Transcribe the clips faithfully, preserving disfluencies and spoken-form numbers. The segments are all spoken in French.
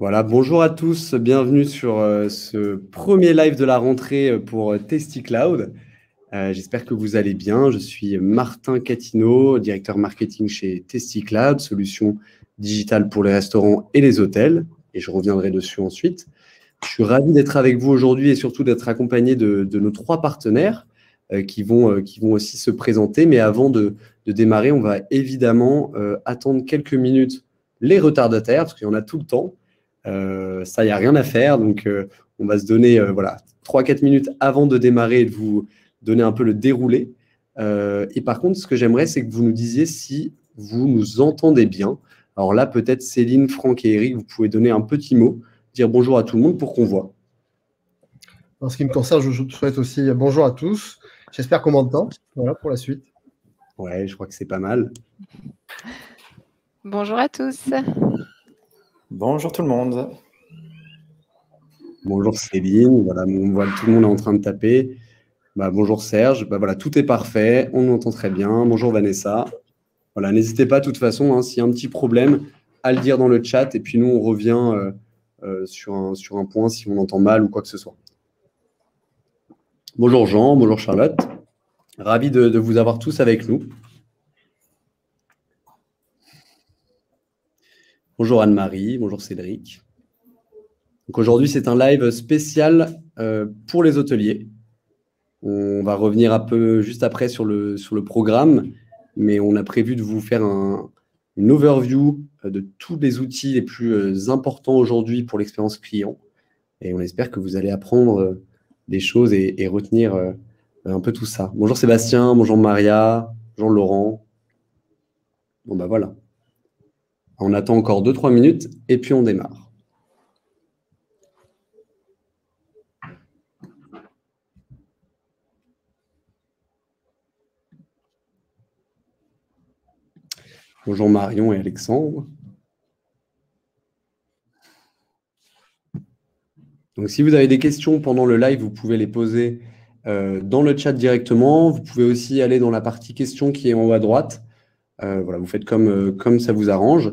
Voilà, bonjour à tous, bienvenue sur euh, ce premier live de la rentrée pour euh, TastyCloud. Euh, J'espère que vous allez bien. Je suis Martin Catineau, directeur marketing chez TastyCloud, solution digitale pour les restaurants et les hôtels, et je reviendrai dessus ensuite. Je suis ravi d'être avec vous aujourd'hui et surtout d'être accompagné de, de nos trois partenaires euh, qui, vont, euh, qui vont aussi se présenter. Mais avant de, de démarrer, on va évidemment euh, attendre quelques minutes les retardataires, parce qu'il y en a tout le temps. Euh, ça, il n'y a rien à faire, donc euh, on va se donner euh, voilà, trois à quatre minutes avant de démarrer et de vous donner un peu le déroulé. Euh, et par contre, ce que j'aimerais, c'est que vous nous disiez si vous nous entendez bien. Alors là, peut-être Céline, Franck et Eric, vous pouvez donner un petit mot, dire bonjour à tout le monde pour qu'on voit. En ce qui me concerne, je vous souhaite aussi bonjour à tous. J'espère qu'on m'entend. Voilà pour la suite. Ouais, je crois que c'est pas mal. Bonjour à tous. Bonjour tout le monde. Bonjour Céline, voilà, on voit tout le monde est en train de taper. Bah, bonjour Serge, bah, voilà, tout est parfait, on entend très bien. Bonjour Vanessa. Voilà, n'hésitez pas de toute façon, hein, s'il y a un petit problème, à le dire dans le chat et puis nous on revient euh, euh, sur, un, sur un point si on entend mal ou quoi que ce soit. Bonjour Jean, bonjour Charlotte, ravi de, de vous avoir tous avec nous. Bonjour Anne-Marie, bonjour Cédric. Donc aujourd'hui, c'est un live spécial euh, pour les hôteliers. On va revenir un peu juste après sur le, sur le programme, mais on a prévu de vous faire un, une overview de tous les outils les plus euh, importants aujourd'hui pour l'expérience client. Et on espère que vous allez apprendre euh, des choses et, et retenir euh, un peu tout ça. Bonjour Sébastien, bonjour Maria, bonjour Laurent. Bon ben voilà. On attend encore deux à trois minutes et puis on démarre. Bonjour Marion et Alexandre. Donc si vous avez des questions pendant le live, vous pouvez les poser euh, dans le chat directement. Vous pouvez aussi aller dans la partie questions qui est en haut à droite. Euh, voilà, vous faites comme, euh, comme ça vous arrange.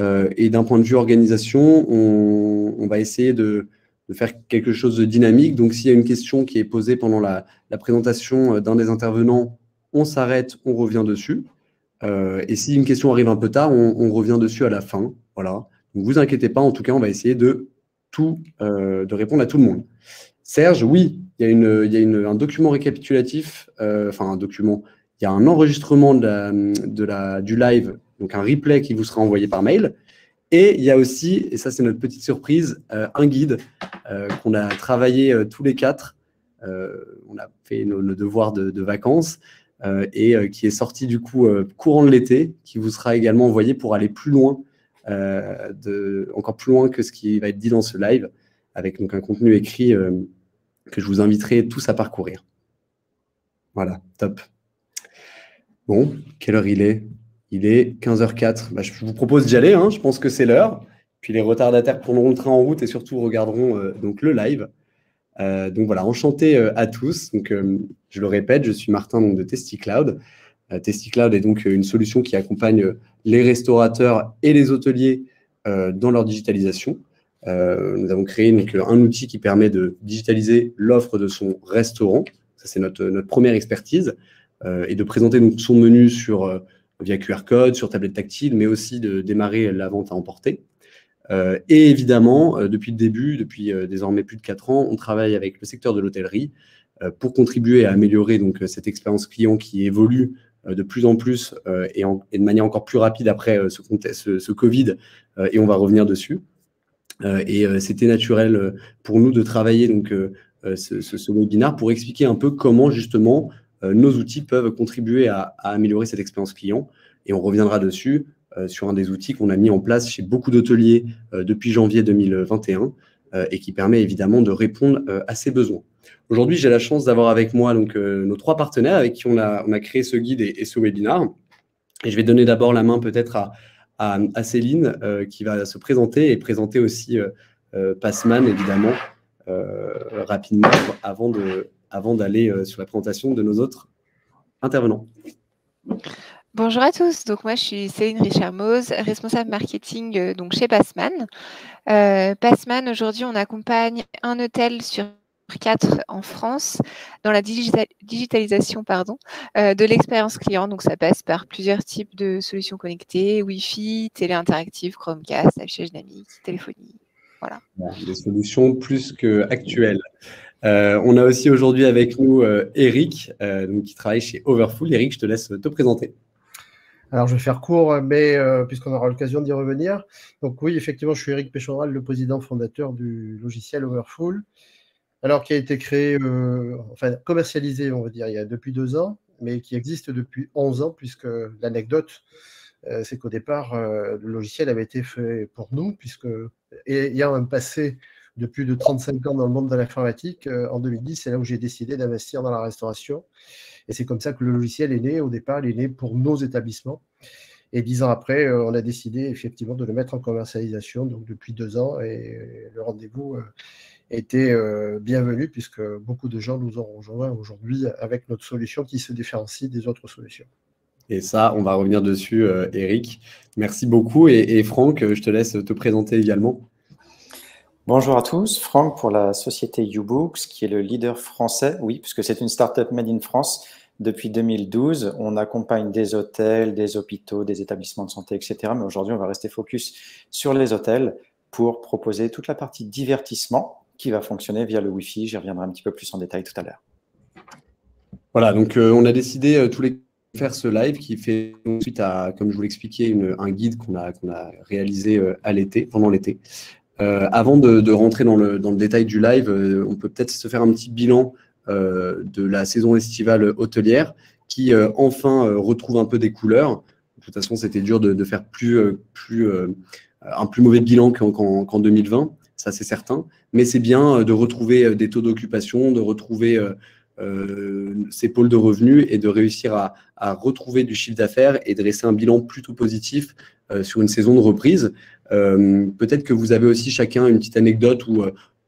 Euh, et d'un point de vue organisation, on, on va essayer de, de faire quelque chose de dynamique. Donc, s'il y a une question qui est posée pendant la, la présentation d'un des intervenants, on s'arrête, on revient dessus. Euh, et si une question arrive un peu tard, on, on revient dessus à la fin. Voilà. Donc, vous inquiétez pas. En tout cas, on va essayer de, tout, euh, de répondre à tout le monde. Serge, oui, il y a, une, il y a une, un document récapitulatif, euh, enfin un document. Il y a un enregistrement de la, de la, du live, donc un replay qui vous sera envoyé par mail. Et il y a aussi, et ça c'est notre petite surprise, euh, un guide euh, qu'on a travaillé euh, tous les quatre. Euh, on a fait nos, nos devoirs de, de vacances euh, et euh, qui est sorti du coup euh, courant de l'été, qui vous sera également envoyé pour aller plus loin, euh, de, encore plus loin que ce qui va être dit dans ce live, avec donc un contenu écrit euh, que je vous inviterai tous à parcourir. Voilà, top. Bon, quelle heure il est? Il est quinze heures zéro quatre. Bah, je vous propose d'y aller, hein. Je pense que c'est l'heure. Puis les retardataires prendront le train en route et surtout regarderont euh, donc le live. Euh, donc voilà, enchanté euh, à tous. Donc, euh, je le répète, je suis Martin donc, de TastyCloud. Euh, TastyCloud est donc euh, une solution qui accompagne euh, les restaurateurs et les hôteliers euh, dans leur digitalisation. Euh, nous avons créé donc, un outil qui permet de digitaliser l'offre de son restaurant. Ça, c'est notre, notre première expertise. Euh, et de présenter donc, son menu sur, euh, via Q R code, sur tablette tactile, mais aussi de démarrer la vente à emporter. Euh, et évidemment, euh, depuis le début, depuis euh, désormais plus de quatre ans, on travaille avec le secteur de l'hôtellerie euh, pour contribuer à améliorer donc, cette expérience client qui évolue euh, de plus en plus euh, et, en, et de manière encore plus rapide après euh, ce, contexte, ce, ce Covid, euh, et on va revenir dessus. Euh, et euh, c'était naturel euh, pour nous de travailler donc, euh, ce, ce, ce webinaire pour expliquer un peu comment justement nos outils peuvent contribuer à, à améliorer cette expérience client et on reviendra dessus euh, sur un des outils qu'on a mis en place chez beaucoup d'hôteliers euh, depuis janvier deux mille vingt et un euh, et qui permet évidemment de répondre euh, à ces besoins. Aujourd'hui, j'ai la chance d'avoir avec moi donc, euh, nos trois partenaires avec qui on a, on a créé ce guide et, et ce webinaire. Et je vais donner d'abord la main peut-être à, à, à Céline euh, qui va se présenter et présenter aussi euh, euh, Passman évidemment euh, rapidement avant de... avant d'aller sur la présentation de nos autres intervenants. Bonjour à tous, donc moi je suis Céline Richard-Mose, responsable marketing euh, donc chez Passman. Euh, Passman, aujourd'hui on accompagne un hôtel sur quatre en France dans la digita- digitalisation pardon, euh, de l'expérience client. Donc ça passe par plusieurs types de solutions connectées, Wi-Fi, télé interactive, Chromecast, affichage dynamique, téléphonie, voilà. Des solutions plus qu'actuelles. Euh, on a aussi aujourd'hui avec nous euh, Eric euh, donc, qui travaille chez Overfull. Eric, je te laisse te présenter. Alors, je vais faire court, mais euh, puisqu'on aura l'occasion d'y revenir. Donc oui, effectivement, je suis Eric Péchendral, le président fondateur du logiciel Overfull, alors qui a été créé, euh, enfin commercialisé, on va dire, il y a depuis deux ans, mais qui existe depuis onze ans, puisque l'anecdote, euh, c'est qu'au départ, euh, le logiciel avait été fait pour nous, puisque ayant un passé de plus de trente-cinq ans dans le monde de l'informatique, euh, en deux mille dix, c'est là où j'ai décidé d'investir dans la restauration. Et c'est comme ça que le logiciel est né. Au départ, il est né pour nos établissements. Et dix ans après, euh, on a décidé effectivement de le mettre en commercialisation, donc depuis deux ans. Et le rendez-vous euh, était euh, bienvenu, puisque beaucoup de gens nous ont rejoints aujourd'hui avec notre solution qui se différencie des autres solutions. Et ça, on va revenir dessus, euh, Eric. Merci beaucoup. Et, et Franck, je te laisse te présenter également. Bonjour à tous, Franck pour la société Youboox, qui est le leader français, oui, puisque c'est une start-up made in France depuis deux mille douze. On accompagne des hôtels, des hôpitaux, des établissements de santé, et cetera. Mais aujourd'hui, on va rester focus sur les hôtels pour proposer toute la partie divertissement qui va fonctionner via le Wi-Fi. J'y reviendrai un petit peu plus en détail tout à l'heure. Voilà, donc euh, on a décidé euh, tous les faire ce live qui fait suite à, comme je vous l'expliquais, une, un guide qu'on a, qu'on a réalisé euh, à l'été, pendant l'été. Euh, avant de, de rentrer dans le, dans le détail du live, euh, on peut peut-être se faire un petit bilan euh, de la saison estivale hôtelière qui euh, enfin euh, retrouve un peu des couleurs. De toute façon, c'était dur de, de faire plus, euh, plus, euh, un plus mauvais bilan qu'en, qu'en, qu'en deux mille vingt, ça c'est certain. Mais c'est bien de retrouver des taux d'occupation, de retrouver euh, euh, ces pôles de revenus et de réussir à, à retrouver du chiffre d'affaires et dresser un bilan plutôt positif euh, sur une saison de reprise. Euh, peut-être que vous avez aussi chacun une petite anecdote ou,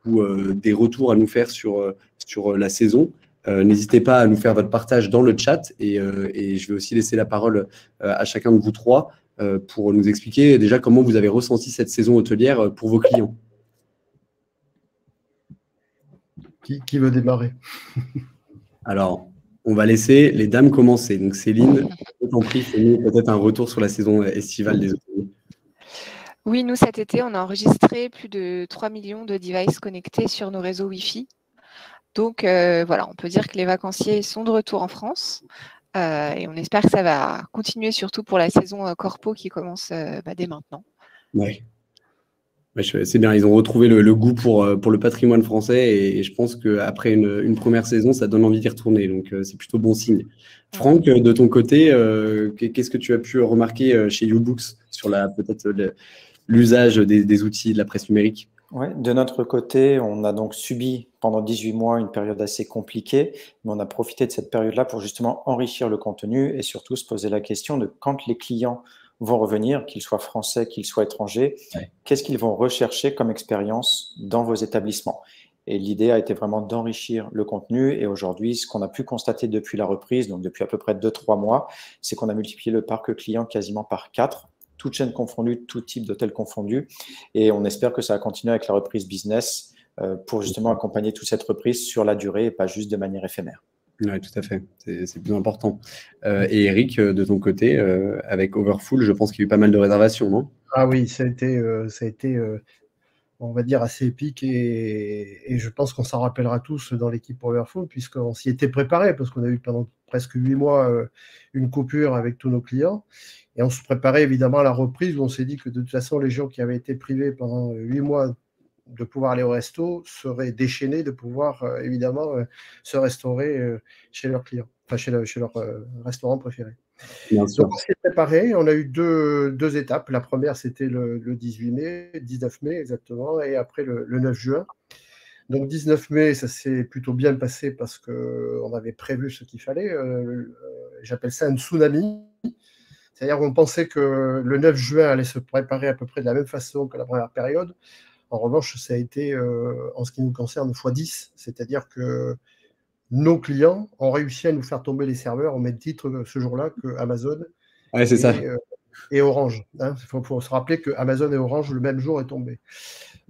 ou euh, des retours à nous faire sur, sur la saison. Euh, n'hésitez pas à nous faire votre partage dans le chat et, euh, et je vais aussi laisser la parole euh, à chacun de vous trois euh, pour nous expliquer déjà comment vous avez ressenti cette saison hôtelière pour vos clients. Qui, qui veut démarrer? Alors, on va laisser les dames commencer. Donc Céline, je t'en prie, fais-nous peut-être un retour sur la saison estivale des hôteliers. Oui, nous, cet été, on a enregistré plus de trois millions de devices connectés sur nos réseaux Wi-Fi. Donc, euh, voilà, on peut dire que les vacanciers sont de retour en France euh, et on espère que ça va continuer, surtout pour la saison euh, corpo qui commence euh, bah, dès maintenant. Oui, ouais, c'est bien. Ils ont retrouvé le, le goût pour, pour le patrimoine français et, et je pense qu'après une, une première saison, ça donne envie d'y retourner. Donc, euh, c'est plutôt bon signe. Franck, de ton côté, euh, qu'est-ce que tu as pu remarquer chez Youboox sur la peut-être le, l'usage des, des outils de la presse numérique? Ouais, de notre côté, on a donc subi pendant dix-huit mois une période assez compliquée, mais on a profité de cette période-là pour justement enrichir le contenu et surtout se poser la question de quand les clients vont revenir, qu'ils soient français, qu'ils soient étrangers, ouais. Qu'est-ce qu'ils vont rechercher comme expérience dans vos établissements? Et l'idée a été vraiment d'enrichir le contenu. Et aujourd'hui, ce qu'on a pu constater depuis la reprise, donc depuis à peu près deux à trois mois, c'est qu'on a multiplié le parc client quasiment par quatre. Toutes chaînes confondues, tout type d'hôtels confondus. Et on espère que ça va continuer avec la reprise business euh, pour justement accompagner toute cette reprise sur la durée et pas juste de manière éphémère. Oui, tout à fait. C'est, c'est plus important. Euh, et Eric, de ton côté, euh, avec Overfull, je pense qu'il y a eu pas mal de réservations, non? Ah oui, ça a été, euh, ça a été euh, on va dire, assez épique. Et, et je pense qu'on s'en rappellera tous dans l'équipe Overfull puisqu'on s'y était préparé parce qu'on a eu pendant presque huit mois euh, une coupure avec tous nos clients. Et on se préparait évidemment à la reprise où on s'est dit que de toute façon, les gens qui avaient été privés pendant huit mois de pouvoir aller au resto seraient déchaînés de pouvoir euh, évidemment euh, se restaurer euh, chez leurs clients, enfin chez, le, chez leur euh, restaurant préféré. Bien sûr. Donc on s'est préparé, on a eu deux, deux étapes. La première, c'était le, le dix-huit mai, dix-neuf mai exactement, et après le, le neuf juin. Donc dix-neuf mai, ça s'est plutôt bien passé parce qu'on avait prévu ce qu'il fallait. Euh, j'appelle ça un tsunami. C'est-à-dire qu'on pensait que le neuf juin allait se préparer à peu près de la même façon que la première période. En revanche, ça a été, euh, en ce qui nous concerne, fois dix. C'est-à-dire que nos clients ont réussi à nous faire tomber les serveurs au même titre ce jour-là que Amazon Ouais, c'est et, ça. Euh, et Orange. Il hein. faut, faut se rappeler que Amazon et Orange, le même jour, est tombé.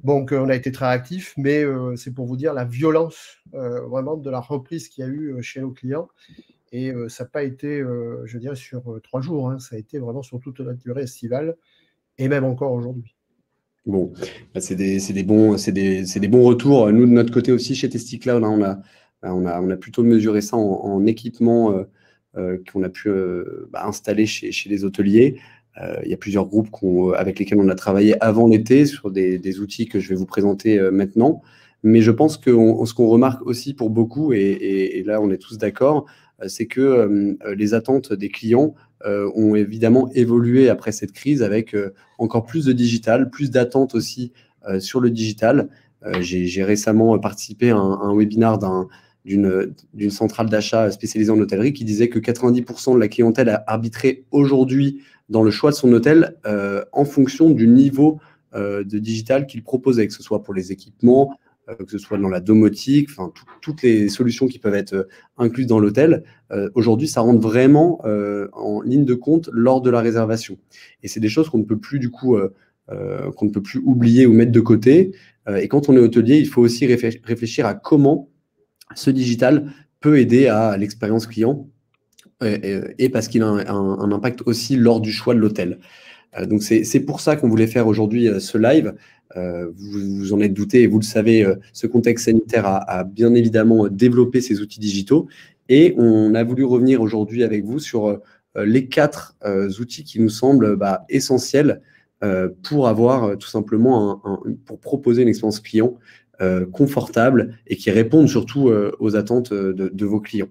Donc, euh, on a été très actifs, mais euh, c'est pour vous dire la violence euh, vraiment de la reprise qu'il y a eu euh, chez nos clients. Et euh, ça n'a pas été, euh, je dirais, sur euh, trois jours. Hein. Ça a été vraiment sur toute la durée estivale et même encore aujourd'hui. Bon, c'est des, c'est des, bons, c'est des, c'est des bons retours. Nous, de notre côté aussi, chez TastyCloud, hein, on, a, on, a, on a plutôt mesuré ça en, en équipement euh, euh, qu'on a pu euh, bah, installer chez, chez les hôteliers. Euh, il y a plusieurs groupes qu'on, avec lesquels on a travaillé avant l'été sur des, des outils que je vais vous présenter euh, maintenant. Mais je pense que on, ce qu'on remarque aussi pour beaucoup, et, et, et là on est tous d'accord, c'est que euh, les attentes des clients euh, ont évidemment évolué après cette crise avec euh, encore plus de digital, plus d'attentes aussi euh, sur le digital. Euh, j'ai, j'ai récemment participé à un, un webinar d'un, d'une, d'une centrale d'achat spécialisée en hôtellerie qui disait que quatre-vingt-dix pour cent de la clientèle a arbitré aujourd'hui dans le choix de son hôtel euh, en fonction du niveau euh, de digital qu'il proposait, que ce soit pour les équipements, que ce soit dans la domotique, enfin, tout, toutes les solutions qui peuvent être incluses dans l'hôtel, euh, aujourd'hui, ça rentre vraiment euh, en ligne de compte lors de la réservation. Et c'est des choses qu'on ne peut plus, du coup, euh, euh, qu'on ne peut plus oublier ou mettre de côté. Euh, et quand on est hôtelier, il faut aussi réfléchir à comment ce digital peut aider à l'expérience client et, et, et parce qu'il a un, un, un impact aussi lors du choix de l'hôtel. Euh, donc, c'est, c'est pour ça qu'on voulait faire aujourd'hui euh, ce live. Euh, vous vous en êtes douté et vous le savez, euh, ce contexte sanitaire a, a bien évidemment développé ces outils digitaux et on a voulu revenir aujourd'hui avec vous sur euh, les quatre euh, outils qui nous semblent bah, essentiels euh, pour avoir euh, tout simplement, un, un, pour proposer une expérience client euh, confortable et qui répondent surtout euh, aux attentes de, de vos clients.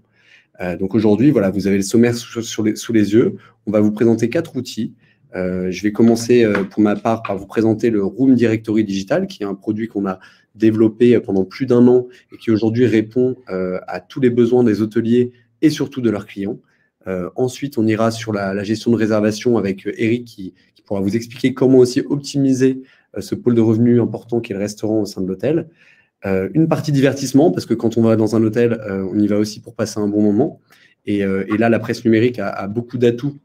Euh, donc aujourd'hui, voilà, vous avez le sommaire sous, sur les, sous les yeux. On va vous présenter quatre outils. Euh, je vais commencer euh, pour ma part par vous présenter le Room Directory Digital, qui est un produit qu'on a développé pendant plus d'un an et qui aujourd'hui répond euh, à tous les besoins des hôteliers et surtout de leurs clients. Euh, ensuite, on ira sur la, la gestion de réservation avec Eric qui, qui pourra vous expliquer comment aussi optimiser euh, ce pôle de revenus important qu'est le restaurant au sein de l'hôtel. Euh, une partie divertissement, parce que quand on va dans un hôtel, euh, on y va aussi pour passer un bon moment. Et, euh, et là, la presse numérique a, a beaucoup d'atouts.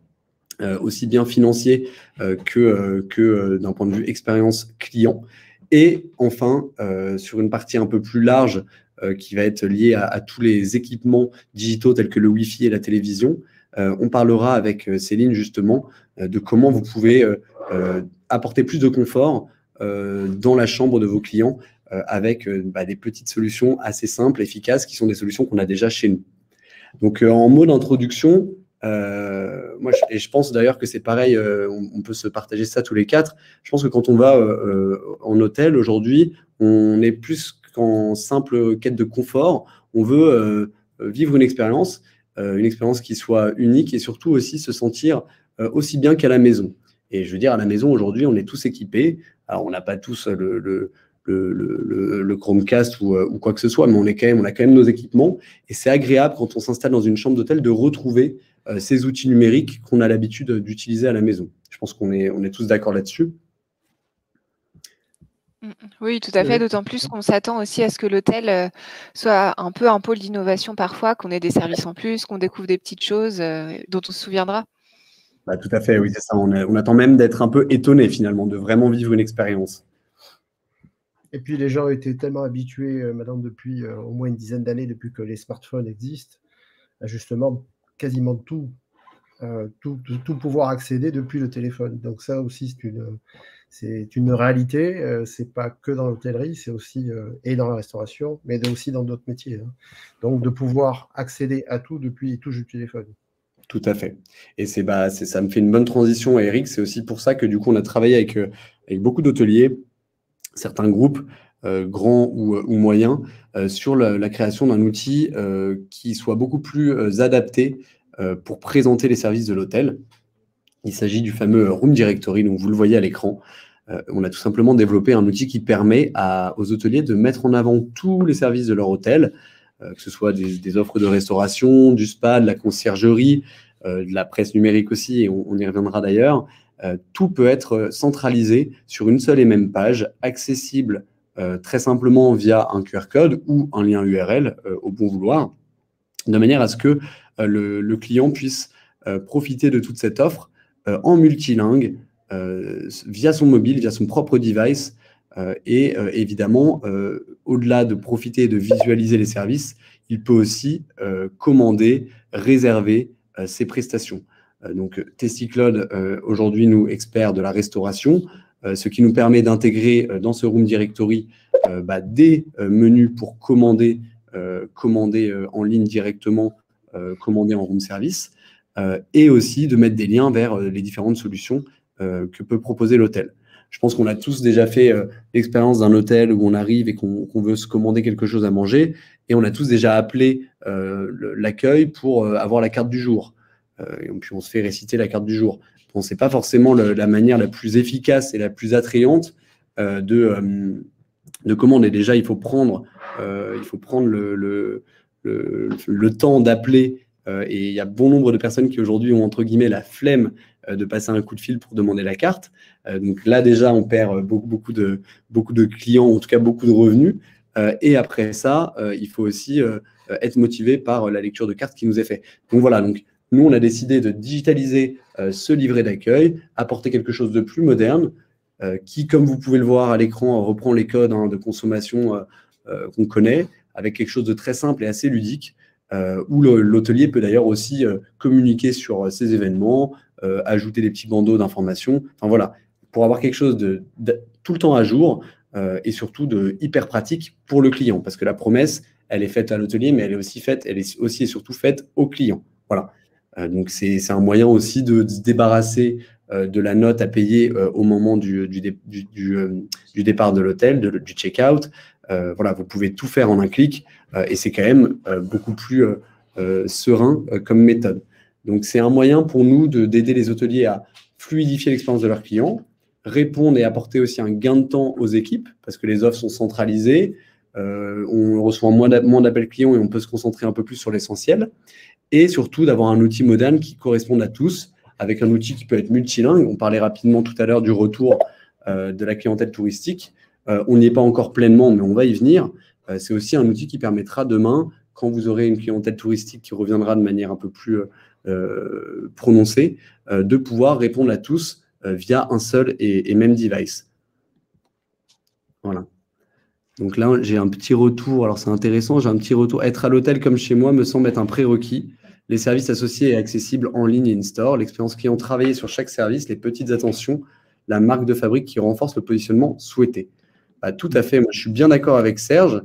Euh, aussi bien financier euh, que, euh, que euh, d'un point de vue expérience client. Et enfin, euh, sur une partie un peu plus large euh, qui va être liée à, à tous les équipements digitaux tels que le Wi-Fi et la télévision, euh, on parlera avec Céline justement euh, de comment vous pouvez euh, euh, apporter plus de confort euh, dans la chambre de vos clients euh, avec euh, bah, des petites solutions assez simples, efficaces, qui sont des solutions qu'on a déjà chez nous. Donc, euh, en mot d'introduction, Euh, moi, je, et je pense d'ailleurs que c'est pareil, euh, on, on peut se partager ça tous les quatre. Je pense que quand on va euh, en hôtel aujourd'hui, on est plus qu'en simple quête de confort. On veut euh, vivre une expérience, euh, une expérience qui soit unique et surtout aussi se sentir euh, aussi bien qu'à la maison. Et je veux dire, à la maison aujourd'hui, on est tous équipés. Alors, on n'a pas tous le... le Le, le, le Chromecast ou, euh, ou quoi que ce soit, mais on, est quand même, on a quand même nos équipements et c'est agréable quand on s'installe dans une chambre d'hôtel de retrouver euh, ces outils numériques qu'on a l'habitude d'utiliser à la maison. Je pense qu'on est, on est tous d'accord là-dessus. Oui, tout à fait, d'autant plus qu'on s'attend aussi à ce que l'hôtel soit un peu un pôle d'innovation parfois, qu'on ait des services en plus, qu'on découvre des petites choses euh, dont on se souviendra. Bah, tout à fait, oui, c'est ça. On, est, on attend même d'être un peu étonné finalement, de vraiment vivre une expérience. Et puis, les gens étaient tellement habitués euh, maintenant depuis euh, au moins une dizaine d'années, depuis que les smartphones existent, à justement quasiment tout, euh, tout, tout, tout pouvoir accéder depuis le téléphone. Donc ça aussi, c'est une, c'est une réalité. Euh, c'est pas que dans l'hôtellerie, c'est aussi euh, et dans la restauration, mais aussi dans d'autres métiers. Hein. Donc, de pouvoir accéder à tout depuis et touche du téléphone. Tout à fait. Et c'est, bah, c'est, ça me fait une bonne transition, Eric. C'est aussi pour ça que du coup, on a travaillé avec, euh, avec beaucoup d'hôteliers, certains groupes, euh, grands ou, ou moyens, euh, sur la, la création d'un outil euh, qui soit beaucoup plus euh, adapté euh, pour présenter les services de l'hôtel. Il s'agit du fameux Room Directory, donc vous le voyez à l'écran. Euh, on a tout simplement développé un outil qui permet à, aux hôteliers de mettre en avant tous les services de leur hôtel, euh, que ce soit des, des offres de restauration, du spa, de la conciergerie, euh, de la presse numérique aussi, et on, on y reviendra d'ailleurs. Euh, tout peut être centralisé sur une seule et même page, accessible euh, très simplement via un Q R code ou un lien U R L euh, au bon vouloir, de manière à ce que euh, le, le client puisse euh, profiter de toute cette offre euh, en multilingue, euh, via son mobile, via son propre device. Euh, et euh, évidemment, euh, au-delà de profiter et de visualiser les services, il peut aussi euh, commander, réserver euh, ses prestations. Euh, donc, TastyCloud, euh, aujourd'hui, nous, experts de la restauration, euh, ce qui nous permet d'intégrer euh, dans ce Room Directory euh, bah, des euh, menus pour commander, euh, commander euh, en ligne directement, euh, commander en Room Service, euh, et aussi de mettre des liens vers euh, les différentes solutions euh, que peut proposer l'hôtel. Je pense qu'on a tous déjà fait euh, l'expérience d'un hôtel où on arrive et qu'on qu'on veut se commander quelque chose à manger, et on a tous déjà appelé euh, l'accueil pour euh, avoir la carte du jour. Euh, et puis on se fait réciter la carte du jour. Bon, ce n'est pas forcément le, la manière la plus efficace et la plus attrayante euh, de, euh, de commander. Déjà, il faut prendre, euh, il faut prendre le, le, le, le temps d'appeler. Euh, et il y a bon nombre de personnes qui aujourd'hui ont entre guillemets la flemme euh, de passer un coup de fil pour demander la carte. Euh, donc là déjà, on perd beaucoup, beaucoup, de, beaucoup de clients, en tout cas beaucoup de revenus. Euh, et après ça, euh, il faut aussi euh, être motivé par la lecture de cartes qui nous est faite. Donc voilà, donc, nous on a décidé de digitaliser euh, ce livret d'accueil, apporter quelque chose de plus moderne euh, qui, comme vous pouvez le voir à l'écran, reprend les codes hein, de consommation euh, euh, qu'on connaît, avec quelque chose de très simple et assez ludique. Euh, où l'hôtelier peut d'ailleurs aussi euh, communiquer sur euh, ses événements, euh, ajouter des petits bandeaux d'informations. Enfin voilà, pour avoir quelque chose de, de tout le temps à jour euh, et surtout de hyper pratique pour le client, parce que la promesse, elle est faite à l'hôtelier, mais elle est aussi faite, elle est aussi et surtout faite au client. Voilà. Euh, donc c'est c'est un moyen aussi de, de se débarrasser euh, de la note à payer euh, au moment du du dé, du, du, euh, du départ de l'hôtel, de, du check-out. Euh, voilà, vous pouvez tout faire en un clic euh, et c'est quand même euh, beaucoup plus euh, euh, serein euh, comme méthode. Donc, c'est un moyen pour nous d'aider les hôteliers à fluidifier l'expérience de leurs clients, répondre et apporter aussi un gain de temps aux équipes parce que les offres sont centralisées, euh, on reçoit moins d'appels clients et on peut se concentrer un peu plus sur l'essentiel et surtout d'avoir un outil moderne qui corresponde à tous avec un outil qui peut être multilingue. On parlait rapidement tout à l'heure du retour euh, de la clientèle touristique. Euh, on n'y est pas encore pleinement, mais on va y venir. Euh, c'est aussi un outil qui permettra demain, quand vous aurez une clientèle touristique qui reviendra de manière un peu plus euh, prononcée, euh, de pouvoir répondre à tous euh, via un seul et, et même device. Voilà. Donc là, j'ai un petit retour. Alors, c'est intéressant, j'ai un petit retour. Être à l'hôtel comme chez moi me semble être un prérequis. Les services associés et accessibles en ligne et in-store, l'expérience client travaillée sur chaque service, les petites attentions, la marque de fabrique qui renforce le positionnement souhaité. Bah, tout à fait, moi je suis bien d'accord avec Serge,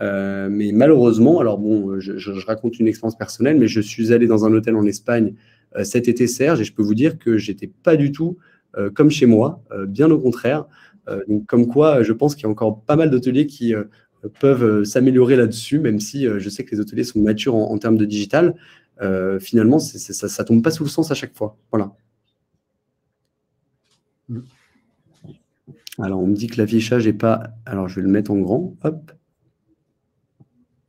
euh, mais malheureusement, alors bon, je, je, je raconte une expérience personnelle, mais je suis allé dans un hôtel en Espagne euh, cet été, Serge, et je peux vous dire que j'étais pas du tout euh, comme chez moi, euh, bien au contraire. Euh, donc, comme quoi, je pense qu'il y a encore pas mal d'hôteliers qui euh, peuvent euh, s'améliorer là-dessus, même si euh, je sais que les hôteliers sont matures en, en termes de digital. Euh, finalement, c'est, c'est, ça, ça tombe pas sous le sens à chaque fois. Voilà. Mm. Alors, on me dit que l'affichage n'est pas... Alors, je vais le mettre en grand. Hop.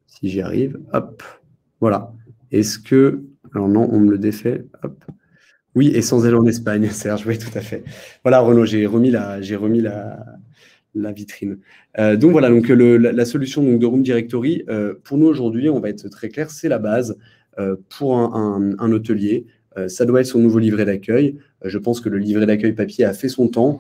Si j'y arrive. Hop. Voilà. Est-ce que... Alors non, on me le défait. Hop. Oui, et sans aller en Espagne, Serge. Oui, tout à fait. Voilà, Renaud, j'ai remis la, j'ai remis la, la vitrine. Euh, donc, voilà. Donc, le, la, la solution donc, de Room Directory, euh, pour nous aujourd'hui, on va être très clair, c'est la base euh, pour un, un, un hôtelier. Euh, ça doit être son nouveau livret d'accueil. Euh, je pense que le livret d'accueil papier a fait son temps.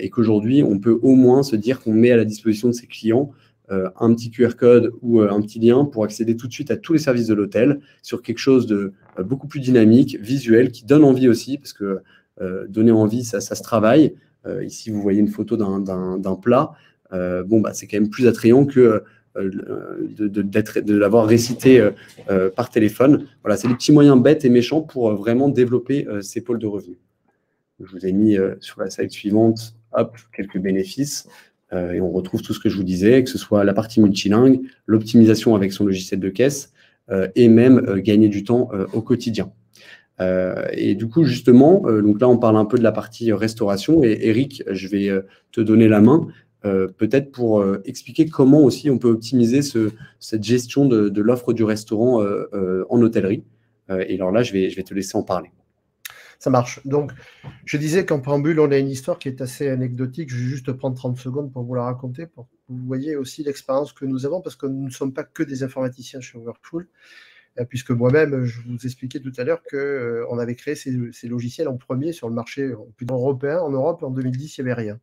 Et qu'aujourd'hui, on peut au moins se dire qu'on met à la disposition de ses clients euh, un petit Q R code ou euh, un petit lien pour accéder tout de suite à tous les services de l'hôtel sur quelque chose de euh, beaucoup plus dynamique, visuel, qui donne envie aussi, parce que euh, donner envie, ça, ça se travaille. Euh, ici, vous voyez une photo d'un, d'un, d'un plat. Euh, bon, bah, c'est quand même plus attrayant que euh, de, de, d'être, de l'avoir récité euh, euh, par téléphone. Voilà, c'est des petits moyens bêtes et méchants pour euh, vraiment développer euh, ces pôles de revenus. Je vous ai mis euh, sur la slide suivante hop, quelques bénéfices euh, et on retrouve tout ce que je vous disais, que ce soit la partie multilingue, l'optimisation avec son logiciel de caisse euh, et même euh, gagner du temps euh, au quotidien. Euh, et du coup, justement, euh, donc là, on parle un peu de la partie euh, restauration et Eric, je vais euh, te donner la main euh, peut-être pour euh, expliquer comment aussi on peut optimiser ce, cette gestion de, de l'offre du restaurant euh, euh, en hôtellerie. Euh, et alors là, je vais, je vais te laisser en parler. Ça marche. Donc, je disais qu'en préambule, on a une histoire qui est assez anecdotique. Je vais juste prendre trente secondes pour vous la raconter, pour que vous voyez aussi l'expérience que nous avons, parce que nous ne sommes pas que des informaticiens chez Overfull. puisque moi-même, je vous expliquais tout à l'heure qu'on euh, avait créé ces, ces logiciels en premier sur le marché européen. En Europe, en deux mille dix, il n'y avait rien.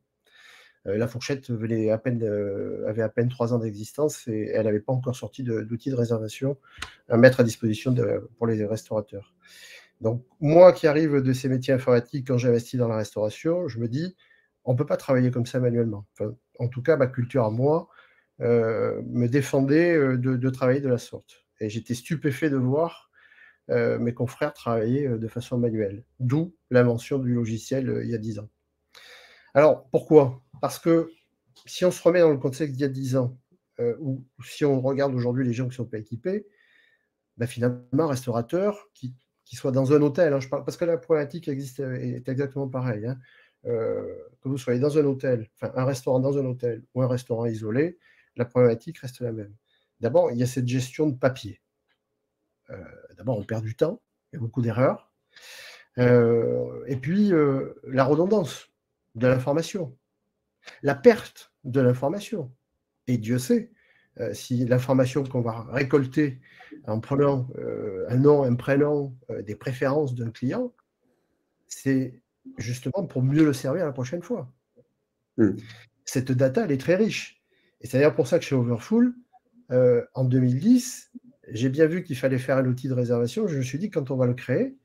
Euh, La Fourchette venait à peine, euh, avait à peine trois ans d'existence et elle n'avait pas encore sorti de, d'outils de réservation à mettre à disposition de, pour les restaurateurs. Donc, moi qui arrive de ces métiers informatiques, quand j'investis dans la restauration, je me dis, on ne peut pas travailler comme ça manuellement. Enfin, en tout cas, ma culture à moi euh, me défendait de, de travailler de la sorte. Et j'étais stupéfait de voir euh, mes confrères travailler de façon manuelle. D'où l'invention du logiciel euh, il y a dix ans. Alors, pourquoi? Parce que si on se remet dans le contexte d'il y a dix ans, euh, ou si on regarde aujourd'hui les gens qui ne sont pas équipés, bah, finalement, un restaurateur qui, qui soit dans un hôtel, hein, je parle, parce que la problématique existe, est exactement pareille, hein, euh, que vous soyez dans un hôtel, enfin un restaurant dans un hôtel ou un restaurant isolé, la problématique reste la même. D'abord, il y a cette gestion de papier. Euh, D'abord, on perd du temps, il y a beaucoup d'erreurs. Euh, et puis, euh, la redondance de l'information, la perte de l'information. Et Dieu sait, euh, si l'information qu'on va récolter en prenant euh, un nom, un prénom, euh, des préférences d'un client, c'est justement pour mieux le servir la prochaine fois. Mmh. Cette data, elle est très riche. Et c'est d'ailleurs pour ça que chez Overfull, Euh, en deux mille dix, j'ai bien vu qu'il fallait faire un outil de réservation. Je me suis dit, quand on va le créer,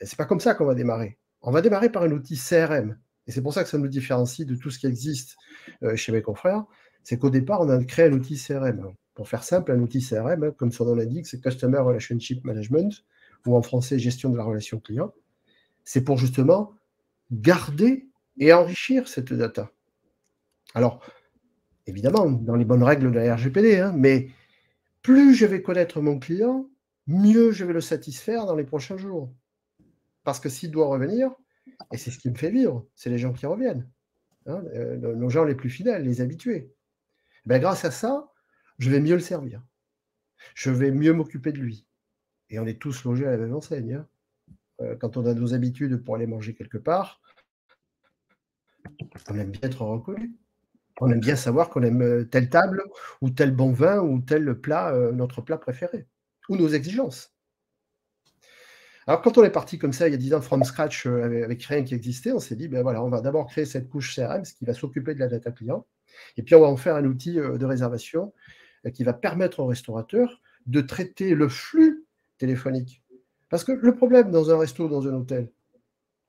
c'est pas comme ça qu'on va démarrer. On va démarrer par un outil C R M. Et c'est pour ça que ça nous différencie de tout ce qui existe euh, chez mes confrères. C'est qu'au départ, on a créé un outil C R M. Pour faire simple, un outil C R M, hein, comme son nom l'indique, c'est Customer Relationship Management, ou en français, gestion de la relation client. C'est pour justement garder et enrichir cette data. Alors, évidemment, dans les bonnes règles de la R G P D, hein, mais plus je vais connaître mon client, mieux je vais le satisfaire dans les prochains jours. Parce que s'il doit revenir, et c'est ce qui me fait vivre, c'est les gens qui reviennent, hein, euh, nos gens les plus fidèles, les habitués. Ben, grâce à ça, je vais mieux le servir. Je vais mieux m'occuper de lui. Et on est tous logés à la même enseigne. Hein. Euh, quand on a nos habitudes pour aller manger quelque part, on aime bien être reconnu. On aime bien savoir qu'on aime telle table ou tel bon vin ou tel plat, euh, notre plat préféré, ou nos exigences. Alors, quand on est parti comme ça, il y a dix ans, from scratch, euh, avec rien qui existait, on s'est dit, ben voilà, on va d'abord créer cette couche C R M, ce qui va s'occuper de la data client, et puis on va en faire un outil euh, de réservation euh, qui va permettre aux restaurateurs de traiter le flux téléphonique. Parce que le problème dans un resto, dans un hôtel,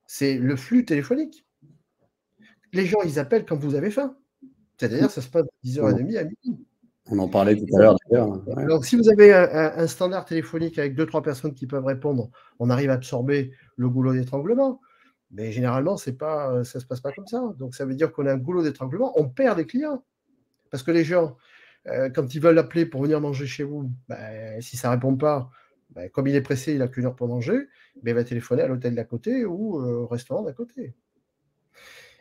c'est le flux téléphonique. Les gens, ils appellent quand vous avez faim. C'est-à-dire, ça se passe de dix heures trente à midi. On en parlait tout à l'heure d'ailleurs. Ouais. Alors, si vous avez un, un standard téléphonique avec deux trois personnes qui peuvent répondre, on arrive à absorber le goulot d'étranglement. Mais généralement, c'est pas, ça ne se passe pas comme ça. Donc, ça veut dire qu'on a un goulot d'étranglement, on perd des clients. Parce que les gens, euh, quand ils veulent appeler pour venir manger chez vous, ben, si ça ne répond pas, ben, comme il est pressé, il n'a qu'une heure pour manger, ben, il va téléphoner à l'hôtel d'à côté ou euh, au restaurant d'à côté.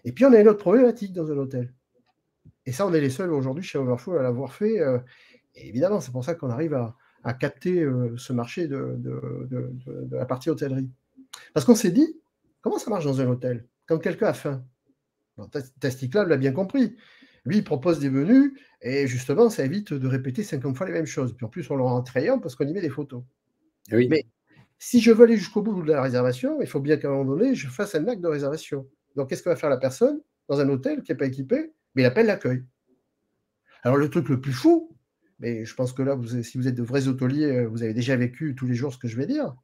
Et puis, on a une autre problématique dans un hôtel. Et ça, on est les seuls aujourd'hui chez Overfull à l'avoir fait. Et évidemment, c'est pour ça qu'on arrive à, à capter ce marché de, de, de, de, de la partie hôtellerie. Parce qu'on s'est dit, comment ça marche dans un hôtel quand quelqu'un a faim? TastyCloud l'a bien compris. Lui, il propose des menus et justement, ça évite de répéter cinquante fois les mêmes choses. Puis en plus, on le rend attrayant parce qu'on y met des photos. Oui. Mais si je veux aller jusqu'au bout de la réservation, il faut bien qu'à un moment donné, je fasse un acte de réservation. Donc, qu'est-ce que va faire la personne dans un hôtel qui n'est pas équipé? Mais il appelle l'accueil. Alors, le truc le plus fou, mais je pense que là, vous, si vous êtes de vrais hôteliers, vous avez déjà vécu tous les jours ce que je vais dire,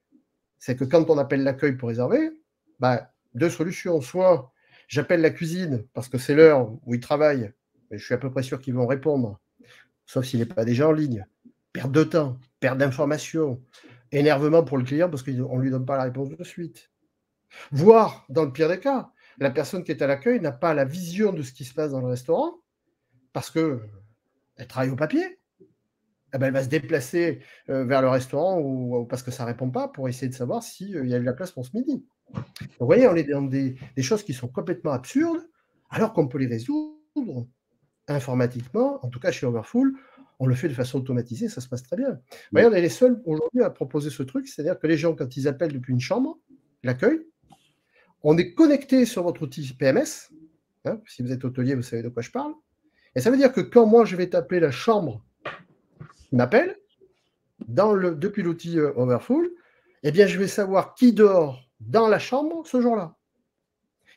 c'est que quand on appelle l'accueil pour réserver, bah, deux solutions. Soit j'appelle la cuisine parce que c'est l'heure où ils travaillent, mais je suis à peu près sûr qu'ils vont répondre, sauf s'il n'est pas déjà en ligne. Perte de temps, perte d'informations, énervement pour le client parce qu'on ne lui donne pas la réponse de suite. Voire, dans le pire des cas, la personne qui est à l'accueil n'a pas la vision de ce qui se passe dans le restaurant parce qu'elle travaille au papier. Eh ben, elle va se déplacer euh, vers le restaurant ou, ou parce que ça ne répond pas pour essayer de savoir s'il euh, y a eu de la place pour ce midi. Donc, vous voyez, on est dans des, des choses qui sont complètement absurdes alors qu'on peut les résoudre informatiquement. En tout cas, chez Overfull, on le fait de façon automatisée, ça se passe très bien. Vous voyez, on est les seuls aujourd'hui à proposer ce truc, c'est-à-dire que les gens, quand ils appellent depuis une chambre, l'accueil, on est connecté sur votre outil P M S. Hein, si vous êtes hôtelier, vous savez de quoi je parle. Et ça veut dire que quand moi, je vais taper la chambre qui m'appelle, dans le, depuis l'outil euh, Overfull, eh bien, je vais savoir qui dort dans la chambre ce jour-là.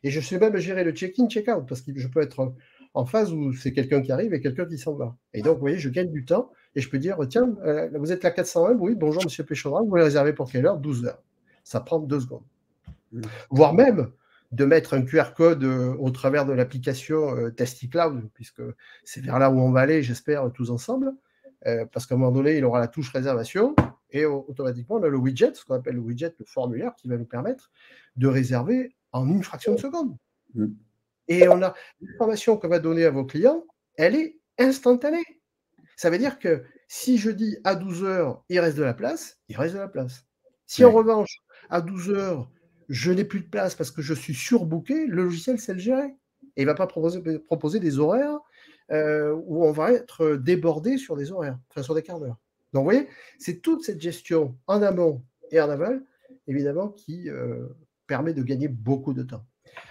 Et je sais même gérer le check-in, check-out, parce que je peux être en phase où c'est quelqu'un qui arrive et quelqu'un qui s'en va. Et donc, vous voyez, je gagne du temps et je peux dire, tiens, euh, vous êtes la quatre cent un, oui, bonjour, monsieur Péchendral, vous l'avez réservé pour quelle heure? douze heures. Ça prend deux secondes. Mmh. Voire même de mettre un Q R code euh, au travers de l'application euh, TastyCloud, puisque c'est vers là où on va aller, j'espère, tous ensemble, euh, parce qu'à un moment donné, il aura la touche réservation et euh, automatiquement, on a le widget, ce qu'on appelle le widget, le formulaire qui va nous permettre de réserver en une fraction de seconde. Mmh. Et on a l'information qu'on va donner à vos clients, elle est instantanée. Ça veut dire que si je dis à douze heures, il reste de la place, il reste de la place. Si oui. En revanche, à douze heures, je n'ai plus de place parce que je suis surbooké, le logiciel sait le gérer. Et il ne va pas proposer, proposer des horaires euh, où on va être débordé sur des horaires, enfin sur des quarts d'heure. Donc vous voyez, c'est toute cette gestion en amont et en aval, évidemment, qui euh, permet de gagner beaucoup de temps.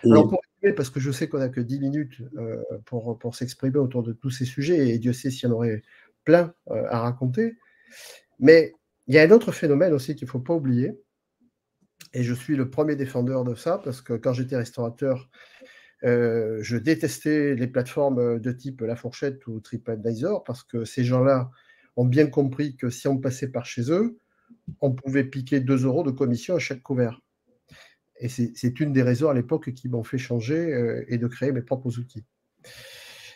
Alors pour résumer, parce que je sais qu'on n'a que dix minutes euh, pour, pour s'exprimer autour de tous ces sujets, et Dieu sait s'il y en aurait plein euh, à raconter, mais il y a un autre phénomène aussi qu'il ne faut pas oublier, et je suis le premier défendeur de ça, parce que quand j'étais restaurateur, euh, je détestais les plateformes de type La Fourchette ou TripAdvisor, parce que ces gens-là ont bien compris que si on passait par chez eux, on pouvait piquer deux euros de commission à chaque couvert. Et c'est, c'est une des raisons à l'époque qui m'ont fait changer euh, et de créer mes propres outils.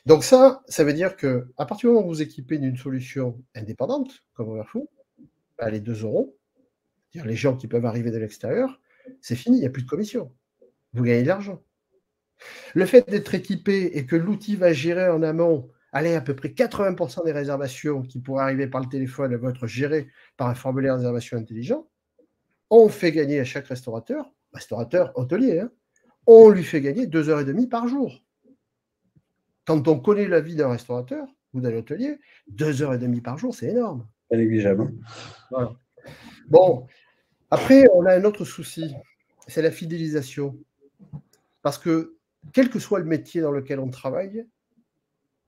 Donc ça, ça veut dire qu'à partir du moment où vous vous équipez d'une solution indépendante, comme Overfull, bah, les deux euros, c'est-à-dire les gens qui peuvent arriver de l'extérieur, c'est fini, il n'y a plus de commission. Vous gagnez de l'argent. Le fait d'être équipé et que l'outil va gérer en amont, allez, à peu près quatre-vingts pour cent des réservations qui pourraient arriver par le téléphone vont être gérées par un formulaire de réservation intelligent, on fait gagner à chaque restaurateur restaurateur, hôtelier, hein, on lui fait gagner deux heures et demie par jour. Quand on connaît la vie d'un restaurateur ou d'un hôtelier, deux heures et demie par jour, c'est énorme. Pas négligeable. Voilà. Bon, après, on a un autre souci, c'est la fidélisation. Parce que, quel que soit le métier dans lequel on travaille,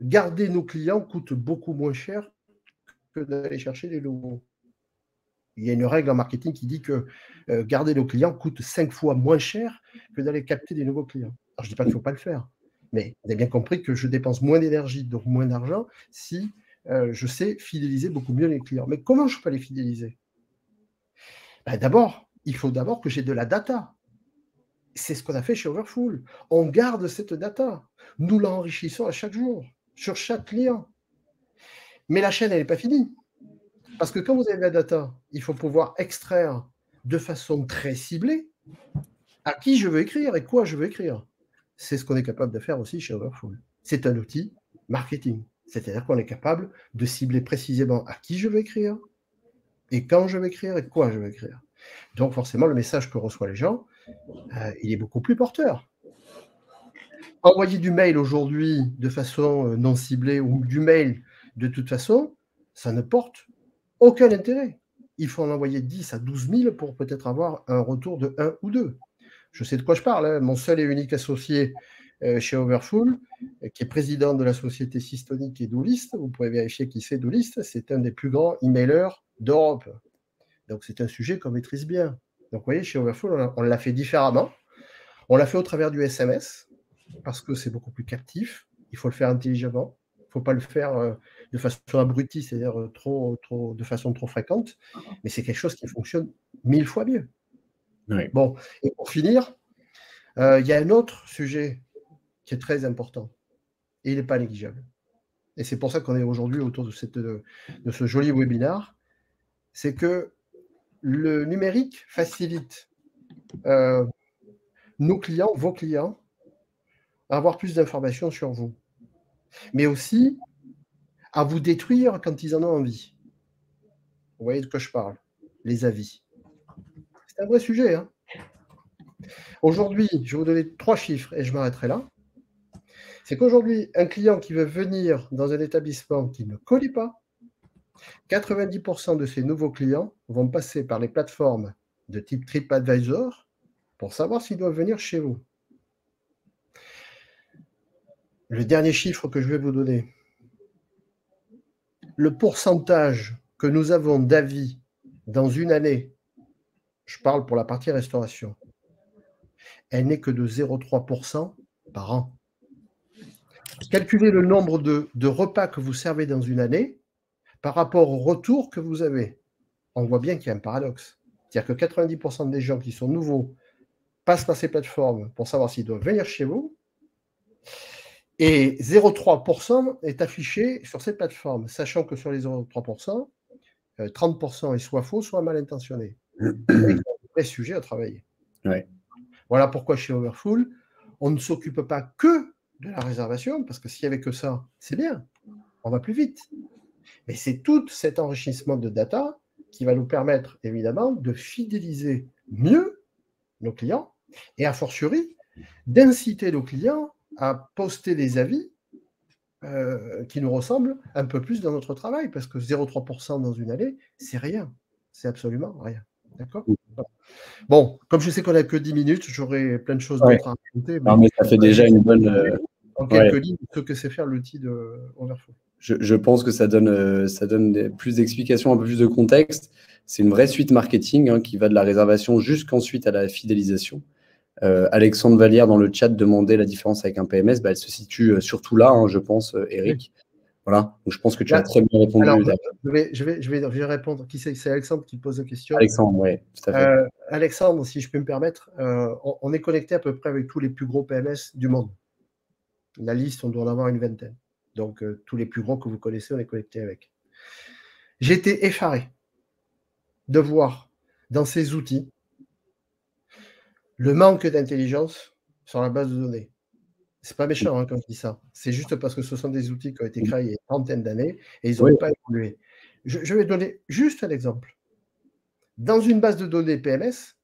garder nos clients coûte beaucoup moins cher que d'aller chercher des nouveaux. Il y a une règle en marketing qui dit que euh, garder nos clients coûte cinq fois moins cher que d'aller capter des nouveaux clients. Alors, je ne dis pas qu'il ne faut pas le faire, mais vous avez bien compris que je dépense moins d'énergie, donc moins d'argent, si euh, je sais fidéliser beaucoup mieux les clients. Mais comment je peux les fidéliser? Ben, d'abord, il faut d'abord que j'ai de la data. C'est ce qu'on a fait chez Overfull. On garde cette data. Nous l'enrichissons à chaque jour, sur chaque client. Mais la chaîne, elle n'est pas finie. Parce que quand vous avez la data, il faut pouvoir extraire de façon très ciblée à qui je veux écrire et quoi je veux écrire. C'est ce qu'on est capable de faire aussi chez Overfull. C'est un outil marketing. C'est-à-dire qu'on est capable de cibler précisément à qui je veux écrire et quand je veux écrire et quoi je veux écrire. Donc forcément, le message que reçoivent les gens, euh, il est beaucoup plus porteur. Envoyer du mail aujourd'hui de façon non ciblée ou du mail de toute façon, ça ne porte aucun intérêt. Il faut en envoyer dix à douze mille pour peut-être avoir un retour de un ou deux. Je sais de quoi je parle. Hein. Mon seul et unique associé euh, chez Overfull, euh, qui est président de la société Systonic et Dolist, vous pouvez vérifier qui c'est Dolist, c'est un des plus grands emailers d'Europe. Donc c'est un sujet qu'on maîtrise bien. Donc vous voyez, chez Overfull, on, a, on l'a fait différemment. On l'a fait au travers du S M S, parce que c'est beaucoup plus captif. Il faut le faire intelligemment. Il ne faut pas le faire euh, de façon abrutie, c'est-à-dire euh, trop, trop, de façon trop fréquente, mais c'est quelque chose qui fonctionne mille fois mieux. Oui. Bon, et pour finir, il euh, y a un autre sujet qui est très important, et il n'est pas négligeable. Et c'est pour ça qu'on est aujourd'hui autour de, cette, de, de ce joli webinaire, c'est que le numérique facilite euh, nos clients, vos clients, à avoir plus d'informations sur vous. Mais aussi à vous détruire quand ils en ont envie. Vous voyez de quoi je parle, les avis. C'est un vrai sujet. Hein. Aujourd'hui, je vais vous donner trois chiffres et je m'arrêterai là. C'est qu'aujourd'hui, un client qui veut venir dans un établissement qui ne connaît pas, quatre-vingt-dix pour cent de ses nouveaux clients vont passer par les plateformes de type TripAdvisor pour savoir s'ils doivent venir chez vous. Le dernier chiffre que je vais vous donner, le pourcentage que nous avons d'avis dans une année, je parle pour la partie restauration, elle n'est que de zéro virgule trois pour cent par an. Calculez le nombre de, de repas que vous servez dans une année par rapport au retour que vous avez. On voit bien qu'il y a un paradoxe. C'est-à-dire que quatre-vingt-dix pour cent des gens qui sont nouveaux passent par ces plateformes pour savoir s'ils doivent venir chez vous. Et zéro virgule trois pour cent est affiché sur ces plateformes, sachant que sur les zéro virgule trois pour cent, trente pour cent est soit faux, soit mal intentionné. C'est un vrai sujet à travailler. Ouais. Voilà pourquoi chez Overfull, on ne s'occupe pas que de la réservation, parce que s'il n'y avait que ça, c'est bien, on va plus vite. Mais c'est tout cet enrichissement de data qui va nous permettre, évidemment, de fidéliser mieux nos clients et, a fortiori, d'inciter nos clients à poster des avis euh, qui nous ressemblent un peu plus dans notre travail, parce que zéro virgule trois pour cent dans une année, c'est rien. C'est absolument rien. D'accord ? Bon, comme je sais qu'on n'a que dix minutes, j'aurai plein de choses ouais. d'autres à raconter. Mais, non, mais ça fait déjà une bonne... En quelques ouais. lignes, ce que c'est faire l'outil de Overfull. Je, je pense que ça donne, ça donne des, plus d'explications, un peu plus de contexte. C'est une vraie suite marketing hein, qui va de la réservation jusqu'ensuite à la fidélisation. Euh, Alexandre Vallière, dans le chat, demandait la différence avec un P M S. Bah, elle se situe surtout là, hein, je pense, Eric. Oui. Voilà. Donc, je pense que tu là, as très bien répondu. Alors, je, vais, je, vais, je, vais, je vais répondre. Qui c'est? C'est Alexandre qui pose la question. Alexandre, oui, tout à fait. Euh, Alexandre, si je peux me permettre, euh, on, on est connecté à peu près avec tous les plus gros P M S du monde. La liste, on doit en avoir une vingtaine. Donc, euh, tous les plus gros que vous connaissez, on est connecté avec. J'étais effaré de voir dans ces outils le manque d'intelligence sur la base de données. C'est pas méchant hein, quand je dis ça. C'est juste parce que ce sont des outils qui ont été créés il y a une trentaine d'années et ils n'ont oui. pas évolué. Je, je vais donner juste un exemple. Dans une base de données P M S,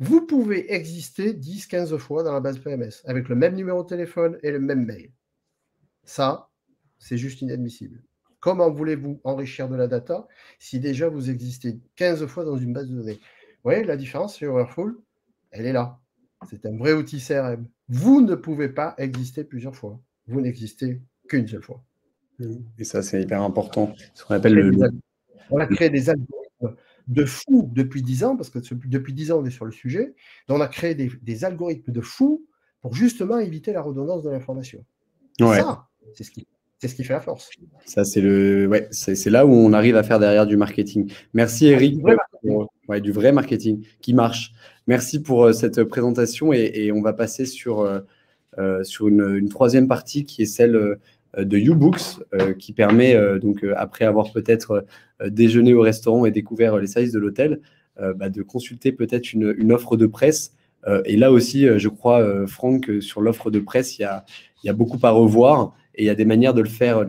vous pouvez exister dix à quinze fois dans la base P M S avec le même numéro de téléphone et le même mail. Ça, c'est juste inadmissible. Comment voulez-vous enrichir de la data si déjà vous existez quinze fois dans une base de données? Vous voyez la différence sur Overfull? Elle est là. C'est un vrai outil C R M. Vous ne pouvez pas exister plusieurs fois. Vous n'existez qu'une seule fois. Et ça, c'est hyper important. Ce qu'on appelle le... On a créé des algorithmes de fou depuis dix ans, parce que depuis dix ans, on est sur le sujet. On a créé des, des algorithmes de fou pour justement éviter la redondance de l'information. Ouais. Ça, c'est ce qui... C'est ce qui fait la force. Ça, c'est le, ouais, c'est, c'est là où on arrive à faire derrière du marketing. Merci Eric, du vrai marketing, pour, ouais, du vrai marketing qui marche. Merci pour euh, cette présentation et, et on va passer sur, euh, sur une, une troisième partie qui est celle euh, de Youboox euh, qui permet, euh, donc, euh, après avoir peut-être euh, déjeuné au restaurant et découvert euh, les services de l'hôtel, euh, bah, de consulter peut-être une, une offre de presse. Euh, et là aussi, euh, je crois, euh, Franck, que sur l'offre de presse, il y a, y a beaucoup à revoir. Et il y a des manières de le faire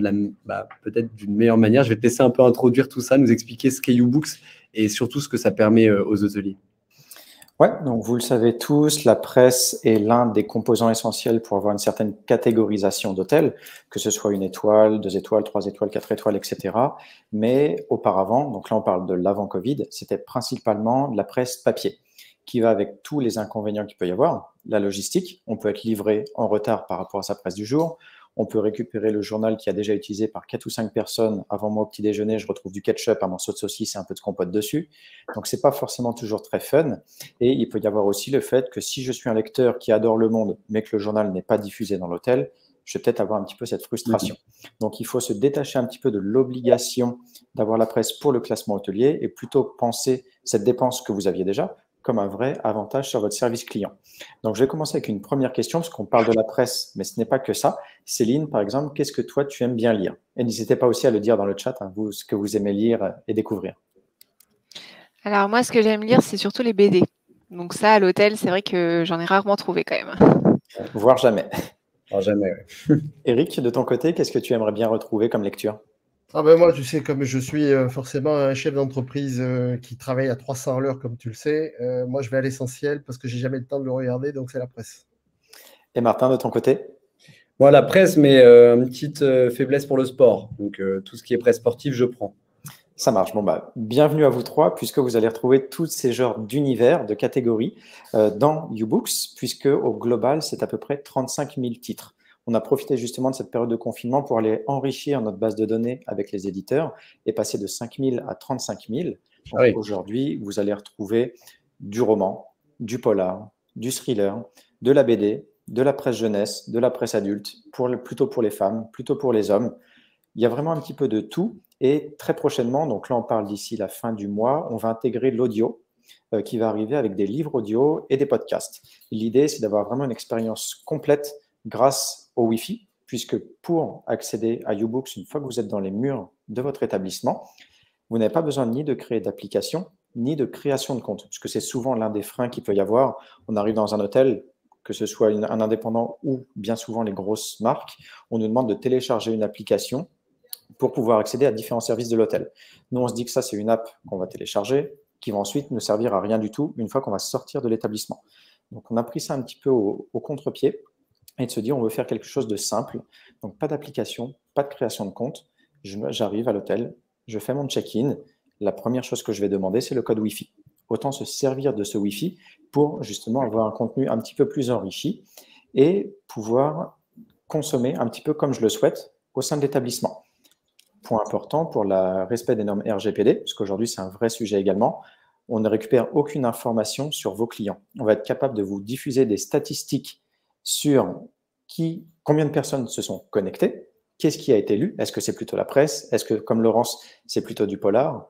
bah, peut-être d'une meilleure manière. Je vais te laisser un peu introduire tout ça, nous expliquer ce qu'est Youboox et surtout ce que ça permet aux hôteliers. Oui, donc vous le savez tous, la presse est l'un des composants essentiels pour avoir une certaine catégorisation d'hôtels, que ce soit une étoile, deux étoiles, trois étoiles, quatre étoiles, et cetera. Mais auparavant, donc là on parle de l'avant-Covid, c'était principalement de la presse papier, qui va avec tous les inconvénients qu'il peut y avoir. La logistique, on peut être livré en retard par rapport à sa presse du jour. On peut récupérer le journal qui a déjà utilisé par quatre ou cinq personnes. Avant moi, au petit déjeuner, je retrouve du ketchup, un morceau de saucisse et un peu de compote dessus. Donc, ce n'est pas forcément toujours très fun. Et il peut y avoir aussi le fait que si je suis un lecteur qui adore le monde, mais que le journal n'est pas diffusé dans l'hôtel, je vais peut-être avoir un petit peu cette frustration. Donc, il faut se détacher un petit peu de l'obligation d'avoir la presse pour le classement hôtelier et plutôt penser cette dépense que vous aviez déjà comme un vrai avantage sur votre service client. Donc, je vais commencer avec une première question, parce qu'on parle de la presse, mais ce n'est pas que ça. Céline, par exemple, qu'est-ce que toi, tu aimes bien lire? Et n'hésitez pas aussi à le dire dans le chat, hein, vous, ce que vous aimez lire et découvrir. Alors, moi, ce que j'aime lire, c'est surtout les B D. Donc ça, à l'hôtel, c'est vrai que j'en ai rarement trouvé quand même. Voire jamais. Voire jamais, oui. Eric, de ton côté, qu'est-ce que tu aimerais bien retrouver comme lecture? Ah ben moi, tu sais, comme je suis euh, forcément un chef d'entreprise euh, qui travaille à trois cents à l'heure, comme tu le sais, euh, moi, je vais à l'essentiel parce que j'ai jamais le temps de le regarder, donc c'est la presse. Et Martin, de ton côté? Moi, la presse, mais euh, une petite euh, faiblesse pour le sport. Donc, euh, tout ce qui est presse sportive, je prends. Ça marche. Bon, bah, bienvenue à vous trois, puisque vous allez retrouver tous ces genres d'univers, de catégories euh, dans Youboox, puisque au global, c'est à peu près trente-cinq mille titres. on a profité justement de cette période de confinement pour aller enrichir notre base de données avec les éditeurs et passer de cinq mille à trente-cinq mille. Ah oui. Aujourd'hui, vous allez retrouver du roman, du polar, du thriller, de la B D, de la presse jeunesse, de la presse adulte, pour le, plutôt pour les femmes, plutôt pour les hommes. Il y a vraiment un petit peu de tout. Et très prochainement, donc là on parle d'ici la fin du mois, on va intégrer l'audio euh, qui va arriver avec des livres audio et des podcasts. L'idée, c'est d'avoir vraiment une expérience complète grâce au Wi-Fi, puisque pour accéder à Youboox, une fois que vous êtes dans les murs de votre établissement, vous n'avez pas besoin ni de créer d'application, ni de création de compte, puisque c'est souvent l'un des freins qu'il peut y avoir. On arrive dans un hôtel, que ce soit une, un indépendant ou bien souvent les grosses marques, on nous demande de télécharger une application pour pouvoir accéder à différents services de l'hôtel. Nous, on se dit que ça, c'est une app qu'on va télécharger, qui va ensuite ne servir à rien du tout une fois qu'on va sortir de l'établissement. Donc, on a pris ça un petit peu au, au contre-pied et de se dire, on veut faire quelque chose de simple. Donc, pas d'application, pas de création de compte. Je, j'arrive à l'hôtel, je fais mon check-in. La première chose que je vais demander, c'est le code Wi-Fi. Autant se servir de ce Wi-Fi pour justement avoir un contenu un petit peu plus enrichi et pouvoir consommer un petit peu comme je le souhaite au sein de l'établissement. Point important pour le respect des normes R G P D, parce qu'aujourd'hui, c'est un vrai sujet également, on ne récupère aucune information sur vos clients. On va être capable de vous diffuser des statistiques sur qui, combien de personnes se sont connectées, qu'est-ce qui a été lu, est-ce que c'est plutôt la presse, est-ce que, comme Laurence, c'est plutôt du polar,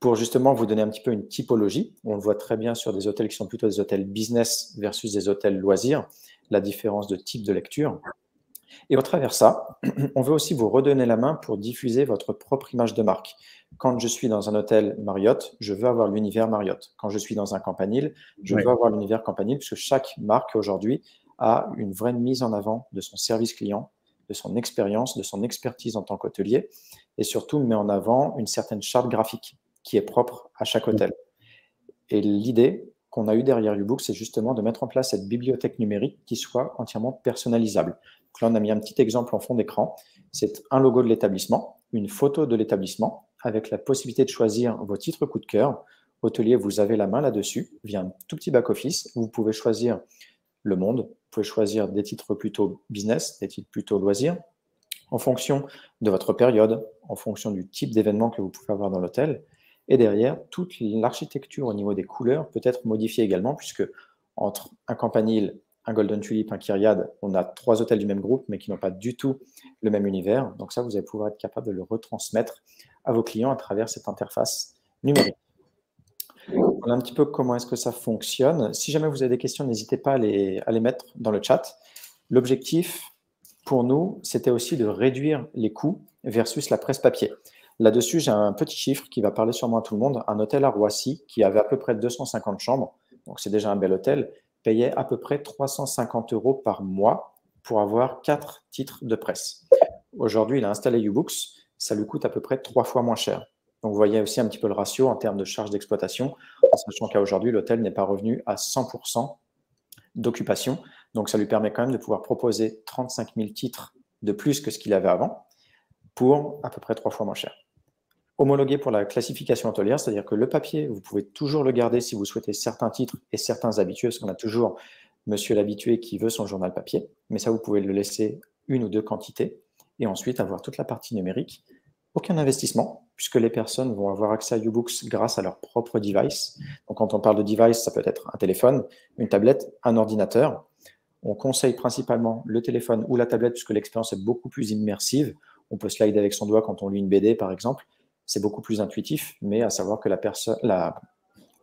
pour justement vous donner un petit peu une typologie. On le voit très bien sur des hôtels qui sont plutôt des hôtels business versus des hôtels loisirs, la différence de type de lecture. Et au travers de ça, on veut aussi vous redonner la main pour diffuser votre propre image de marque. Quand je suis dans un hôtel Marriott, je veux avoir l'univers Marriott. Quand je suis dans un Campanile, je oui. veux avoir l'univers Campanile, puisque chaque marque aujourd'hui a une vraie mise en avant de son service client, de son expérience, de son expertise en tant qu'hôtelier, et surtout met en avant une certaine charte graphique qui est propre à chaque hôtel. Et l'idée qu'on a eue derrière Youboox, c'est justement de mettre en place cette bibliothèque numérique qui soit entièrement personnalisable. Donc là, on a mis un petit exemple en fond d'écran. C'est un logo de l'établissement, une photo de l'établissement, avec la possibilité de choisir vos titres coup de cœur. Hôtelier, vous avez la main là-dessus, via un tout petit back-office. Vous pouvez choisir le monde, vous pouvez choisir des titres plutôt business, des titres plutôt loisirs, en fonction de votre période, en fonction du type d'événement que vous pouvez avoir dans l'hôtel. Et derrière, toute l'architecture au niveau des couleurs peut être modifiée également, puisque entre un Campanile, un Golden Tulip, un Kyriade, on a trois hôtels du même groupe, mais qui n'ont pas du tout le même univers. Donc ça, vous allez pouvoir être capable de le retransmettre à vos clients à travers cette interface numérique. Voilà un petit peu comment est-ce que ça fonctionne. Si jamais vous avez des questions, n'hésitez pas à les, à les mettre dans le chat. L'objectif pour nous, c'était aussi de réduire les coûts versus la presse papier. Là-dessus, j'ai un petit chiffre qui va parler sûrement à tout le monde. Un hôtel à Roissy, qui avait à peu près deux cent cinquante chambres, donc c'est déjà un bel hôtel, payait à peu près trois cent cinquante euros par mois pour avoir quatre titres de presse. Aujourd'hui, il a installé Youboox, ça lui coûte à peu près trois fois moins cher. Donc, vous voyez aussi un petit peu le ratio en termes de charge d'exploitation, en sachant qu'à aujourd'hui, l'hôtel n'est pas revenu à cent pour cent d'occupation. Donc, ça lui permet quand même de pouvoir proposer trente-cinq mille titres de plus que ce qu'il avait avant pour à peu près trois fois moins cher. Homologué pour la classification hôtelière, c'est-à-dire que le papier, vous pouvez toujours le garder si vous souhaitez certains titres et certains habitués, parce qu'on a toujours monsieur l'habitué qui veut son journal papier, mais ça, vous pouvez le laisser une ou deux quantités, et ensuite avoir toute la partie numérique. Aucun investissement, puisque les personnes vont avoir accès à Youboox grâce à leur propre device. Donc, quand on parle de device, ça peut être un téléphone, une tablette, un ordinateur. On conseille principalement le téléphone ou la tablette, puisque l'expérience est beaucoup plus immersive. On peut slider avec son doigt quand on lit une B D, par exemple. C'est beaucoup plus intuitif, mais à savoir que la, la,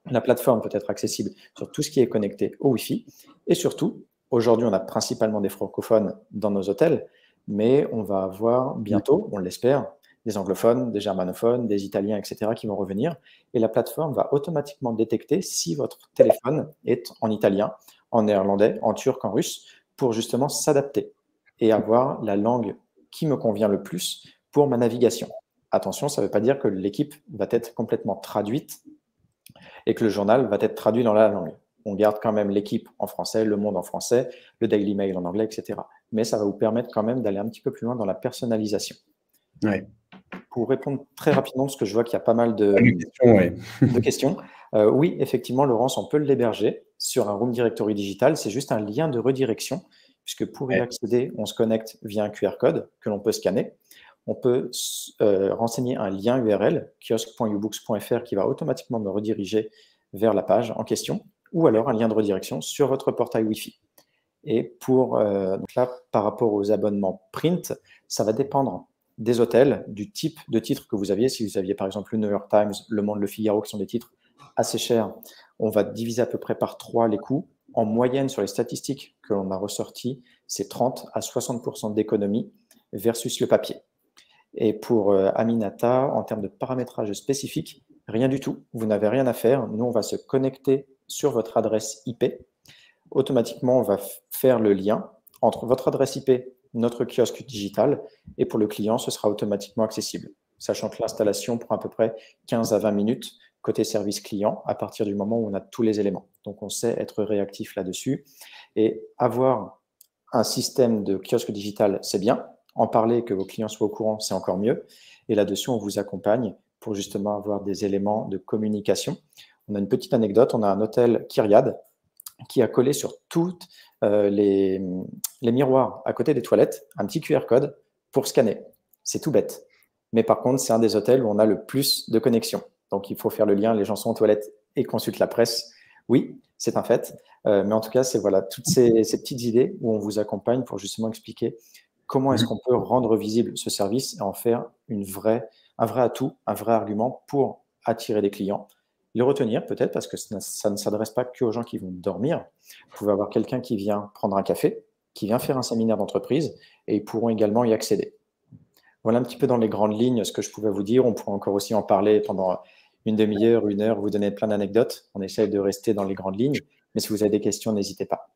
la plateforme peut être accessible sur tout ce qui est connecté au Wi-Fi. Et surtout, aujourd'hui, on a principalement des francophones dans nos hôtels, mais on va avoir bientôt, on l'espère, des anglophones, des germanophones, des italiens, et cetera qui vont revenir. Et la plateforme va automatiquement détecter si votre téléphone est en italien, en néerlandais, en turc, en russe, pour justement s'adapter et avoir la langue qui me convient le plus pour ma navigation. Attention, ça ne veut pas dire que l'équipe va être complètement traduite et que le journal va être traduit dans la langue. On garde quand même l'équipe en français, le monde en français, le Daily Mail en anglais, et cetera. Mais ça va vous permettre quand même d'aller un petit peu plus loin dans la personnalisation. Ouais. Pour répondre très rapidement, parce que je vois qu'il y a pas mal de, ouais. de questions. Euh, oui, effectivement, Laurence, on peut l'héberger sur un Room Directory Digital. C'est juste un lien de redirection puisque pour y accéder, on se connecte via un Q R code que l'on peut scanner. On peut euh, renseigner un lien U R L, kiosque point youboox point f r, qui va automatiquement me rediriger vers la page en question, ou alors un lien de redirection sur votre portail Wi-Fi. Et pour, euh, donc là, par rapport aux abonnements print, ça va dépendre des hôtels, du type de titre que vous aviez. Si vous aviez par exemple le New York Times, Le Monde, Le Figaro, qui sont des titres assez chers, on va diviser à peu près par trois les coûts. En moyenne, sur les statistiques que l'on a ressorties, c'est trente à soixante pour cent d'économie versus le papier. Et pour euh, Aminata, en termes de paramétrage spécifique, rien du tout. Vous n'avez rien à faire. Nous, on va se connecter sur votre adresse I P. Automatiquement, on va faire le lien entre votre adresse I P, notre kiosque digital, et pour le client, ce sera automatiquement accessible. Sachant que l'installation prend à peu près quinze à vingt minutes côté service client à partir du moment où on a tous les éléments. Donc, on sait être réactif là-dessus. Et avoir un système de kiosque digital, c'est bien. En parler, que vos clients soient au courant, c'est encore mieux. Et là-dessus, on vous accompagne pour justement avoir des éléments de communication. On a une petite anecdote. On a un hôtel Kyriade qui a collé sur toutes euh, les, les miroirs à côté des toilettes un petit Q R code pour scanner. C'est tout bête. Mais par contre, c'est un des hôtels où on a le plus de connexions. Donc, il faut faire le lien. Les gens sont aux toilettes et consultent la presse. Oui, c'est un fait. Euh, mais en tout cas, c'est voilà, toutes ces, ces petites idées où on vous accompagne pour justement expliquer comment est-ce qu'on peut rendre visible ce service et en faire une vraie, un vrai atout, un vrai argument pour attirer des clients. Les retenir peut-être, parce que ça ne s'adresse pas qu'aux gens qui vont dormir. Vous pouvez avoir quelqu'un qui vient prendre un café, qui vient faire un séminaire d'entreprise, et ils pourront également y accéder. Voilà un petit peu dans les grandes lignes ce que je pouvais vous dire. On pourra encore aussi en parler pendant une demi-heure, une heure, vous donner plein d'anecdotes. On essaye de rester dans les grandes lignes, mais si vous avez des questions, n'hésitez pas.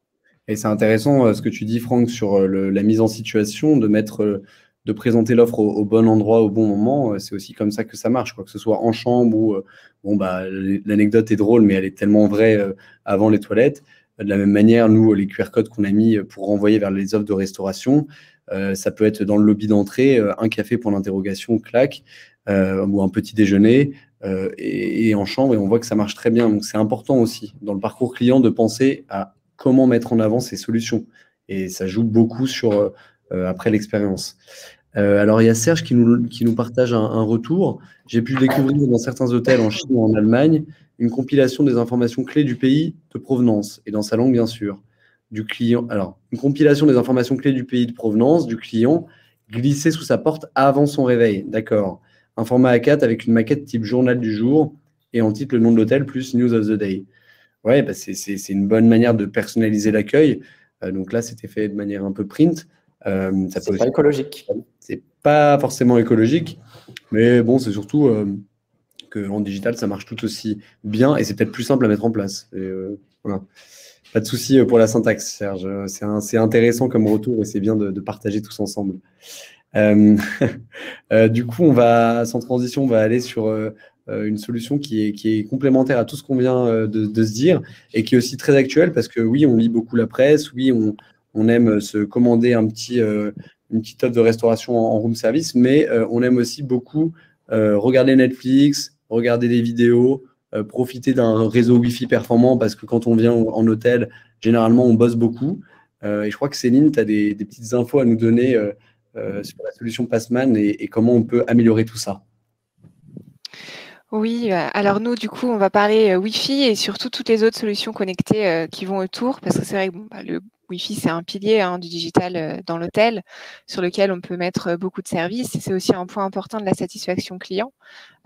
Et c'est intéressant ce que tu dis, Franck, sur le, la mise en situation, de mettre... de présenter l'offre au, au bon endroit, au bon moment. C'est aussi comme ça que ça marche, quoi. Que ce soit en chambre ou euh, bon, bah, l'anecdote est drôle, mais elle est tellement vraie euh, avant les toilettes. De la même manière, nous, les Q R codes qu'on a mis pour renvoyer vers les offres de restauration, euh, ça peut être dans le lobby d'entrée, euh, un café pour l'interrogation, clac, euh, ou un petit déjeuner, euh, et, et en chambre, et on voit que ça marche très bien. Donc, c'est important aussi, dans le parcours client, de penser à comment mettre en avant ces solutions. Et ça joue beaucoup sur... Euh, Euh, après l'expérience. Euh, alors, il y a Serge qui nous, qui nous partage un, un retour. J'ai pu découvrir dans certains hôtels en Chine ou en Allemagne une compilation des informations clés du pays de provenance et dans sa langue, bien sûr, du client. Alors, une compilation des informations clés du pays de provenance du client glissée sous sa porte avant son réveil. D'accord. Un format A quatre avec une maquette type journal du jour et en titre le nom de l'hôtel plus News of the Day. Ouais, bah c'est, c'est, c'est une bonne manière de personnaliser l'accueil. Euh, donc là, c'était fait de manière un peu print. Euh, ça c'est pas aussi... écologique. C'est pas forcément écologique, mais bon, c'est surtout euh, qu'en digital, ça marche tout aussi bien et c'est peut-être plus simple à mettre en place. Et, euh, voilà. Pas de souci pour la syntaxe, Serge. C'est, un, c'est intéressant comme retour et c'est bien de, de partager tous ensemble. Euh, euh, du coup, on va, sans transition, on va aller sur euh, une solution qui est, qui est complémentaire à tout ce qu'on vient euh, de, de se dire et qui est aussi très actuelle parce que oui, on lit beaucoup la presse, oui, on... On aime se commander un petit, euh, une petite offre de restauration en, en room service, mais euh, on aime aussi beaucoup euh, regarder Netflix, regarder des vidéos, euh, profiter d'un réseau Wi-Fi performant parce que quand on vient en hôtel, généralement, on bosse beaucoup. Euh, et je crois que Céline, tu as des, des petites infos à nous donner euh, euh, sur la solution Passman et, et comment on peut améliorer tout ça. Oui, alors nous, du coup, on va parler Wi-Fi et surtout toutes les autres solutions connectées euh, qui vont autour parce que c'est vrai que bon, bah, le Wi-Fi, c'est un pilier hein, du digital euh, dans l'hôtel sur lequel on peut mettre euh, beaucoup de services. C'est aussi un point important de la satisfaction client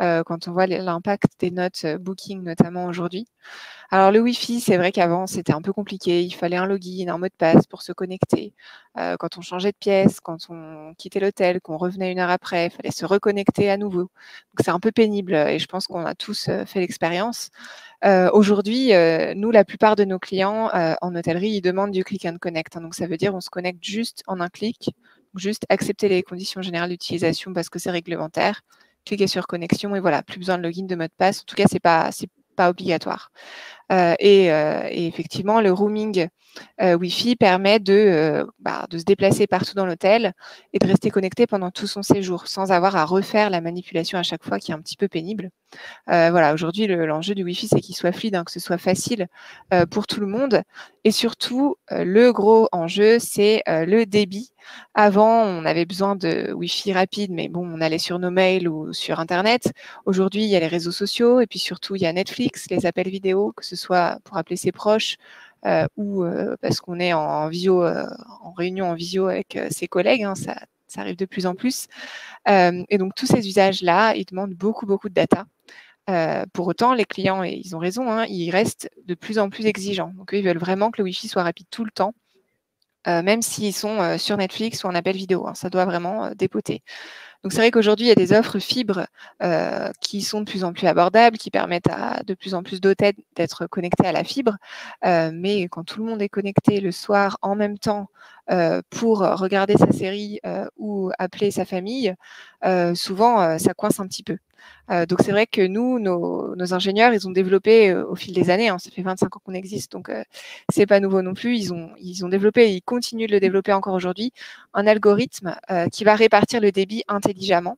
euh, quand on voit l'impact des notes euh, Booking notamment aujourd'hui. Alors le Wi-Fi, c'est vrai qu'avant, c'était un peu compliqué. Il fallait un login, un mot de passe pour se connecter. Euh, quand on changeait de pièce, quand on quittait l'hôtel, qu'on revenait une heure après, il fallait se reconnecter à nouveau. Donc c'est un peu pénible et je pense qu'on a tous euh, fait l'expérience. Euh, aujourd'hui, euh, nous, la plupart de nos clients euh, en hôtellerie, ils demandent du click and connect. Hein, donc, ça veut dire on se connecte juste en un clic, juste accepter les conditions générales d'utilisation parce que c'est réglementaire, cliquer sur connexion et voilà, plus besoin de login, de mot de passe. En tout cas, c'est pas, c'est pas obligatoire. Euh, et, euh, et effectivement, le rooming euh, Wi-Fi permet de, euh, bah, de se déplacer partout dans l'hôtel et de rester connecté pendant tout son séjour sans avoir à refaire la manipulation à chaque fois, qui est un petit peu pénible. Euh, voilà, aujourd'hui, le, l'enjeu du Wi-Fi, c'est qu'il soit fluide, hein, que ce soit facile euh, pour tout le monde. Et surtout, euh, le gros enjeu, c'est euh, le débit. Avant, on avait besoin de Wi-Fi rapide, mais bon, on allait sur nos mails ou sur Internet. Aujourd'hui, il y a les réseaux sociaux et puis surtout, il y a Netflix, les appels vidéo, que ce soit pour appeler ses proches euh, ou euh, parce qu'on est en, en, visio, euh, en réunion en visio avec euh, ses collègues, hein, ça, ça arrive de plus en plus. Euh, et donc, tous ces usages-là, ils demandent beaucoup, beaucoup de data. Euh, pour autant, les clients, et ils ont raison, hein, ils restent de plus en plus exigeants. Donc, eux, ils veulent vraiment que le Wi-Fi soit rapide tout le temps. Euh, même s'ils sont euh, sur Netflix ou en appel vidéo. Hein, ça doit vraiment euh, dépoter. Donc, c'est vrai qu'aujourd'hui, il y a des offres fibres euh, qui sont de plus en plus abordables, qui permettent à de plus en plus d'hôtels d'être connectés à la fibre. Euh, mais quand tout le monde est connecté le soir en même temps euh, pour regarder sa série euh, ou appeler sa famille, euh, souvent, euh, ça coince un petit peu. Euh, donc, c'est vrai que nous, nos, nos ingénieurs, ils ont développé euh, au fil des années, hein, ça fait vingt-cinq ans qu'on existe, donc euh, c'est pas nouveau non plus, ils ont, ils ont développé, et ils continuent de le développer encore aujourd'hui, un algorithme euh, qui va répartir le débit intelligemment.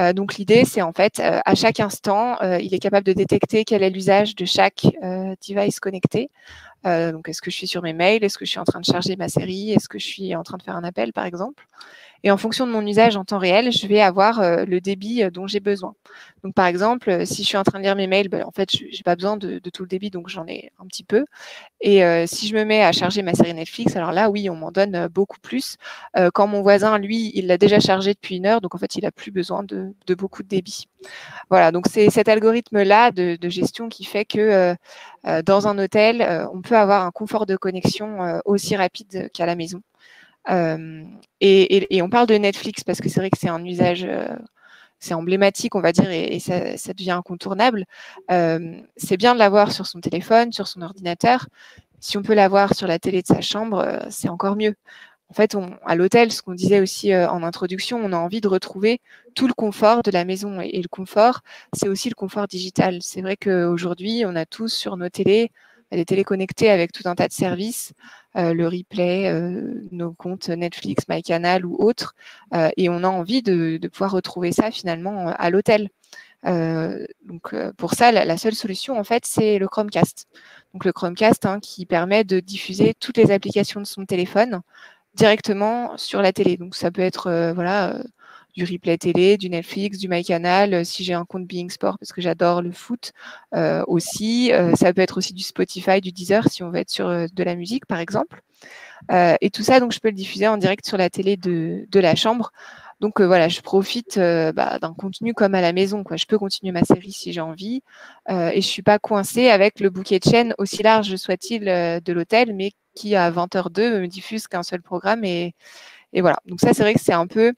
Euh, donc, l'idée, c'est en fait, euh, à chaque instant, euh, il est capable de détecter quel est l'usage de chaque euh, device connecté. Euh, donc, est-ce que je suis sur mes mails? Est-ce que je suis en train de charger ma série? Est-ce que je suis en train de faire un appel, par exemple? Et en fonction de mon usage en temps réel, je vais avoir euh, le débit euh, dont j'ai besoin. Donc, par exemple, euh, si je suis en train de lire mes mails, ben, en fait, je n'ai pas besoin de, de tout le débit, donc j'en ai un petit peu. Et euh, si je me mets à charger ma série Netflix, alors là, oui, on m'en donne euh, beaucoup plus. Euh, quand mon voisin, lui, il l'a déjà chargé depuis une heure, donc en fait, il n'a plus besoin de, de beaucoup de débit. Voilà, donc c'est cet algorithme-là de, de gestion qui fait que euh, euh, dans un hôtel, euh, on peut avoir un confort de connexion euh, aussi rapide qu'à la maison. Euh, et, et, et on parle de Netflix parce que c'est vrai que c'est un usage, euh, c'est emblématique, on va dire, et, et ça, ça devient incontournable. Euh, c'est bien de l'avoir sur son téléphone, sur son ordinateur. Si on peut l'avoir sur la télé de sa chambre, euh, c'est encore mieux. En fait, on, à l'hôtel, ce qu'on disait aussi euh, en introduction, on a envie de retrouver tout le confort de la maison. Et, et le confort, c'est aussi le confort digital. C'est vrai qu'aujourd'hui, on a tous sur nos télés, des télés connectées avec tout un tas de services, euh, le replay, euh, nos comptes Netflix, MyCanal ou autres. Euh, et on a envie de, de pouvoir retrouver ça finalement à l'hôtel. Euh, donc euh, pour ça, la, la seule solution en fait, c'est le Chromecast. Donc le Chromecast, hein, qui permet de diffuser toutes les applications de son téléphone directement sur la télé. Donc ça peut être euh, voilà, euh, du replay télé, du Netflix, du MyCanal, euh, si j'ai un compte Being Sport parce que j'adore le foot euh, aussi. Euh, ça peut être aussi du Spotify, du Deezer si on veut être sur euh, de la musique par exemple. Euh, et tout ça, donc je peux le diffuser en direct sur la télé de, de la chambre. Donc euh, voilà, je profite euh, bah, d'un contenu comme à la maison, quoi. Je peux continuer ma série si j'ai envie euh, et je ne suis pas coincée avec le bouquet de chaînes aussi large soit-il euh, de l'hôtel, mais qui à vingt heures deux me diffuse qu'un seul programme. Et, et voilà, donc ça c'est vrai que c'est un peu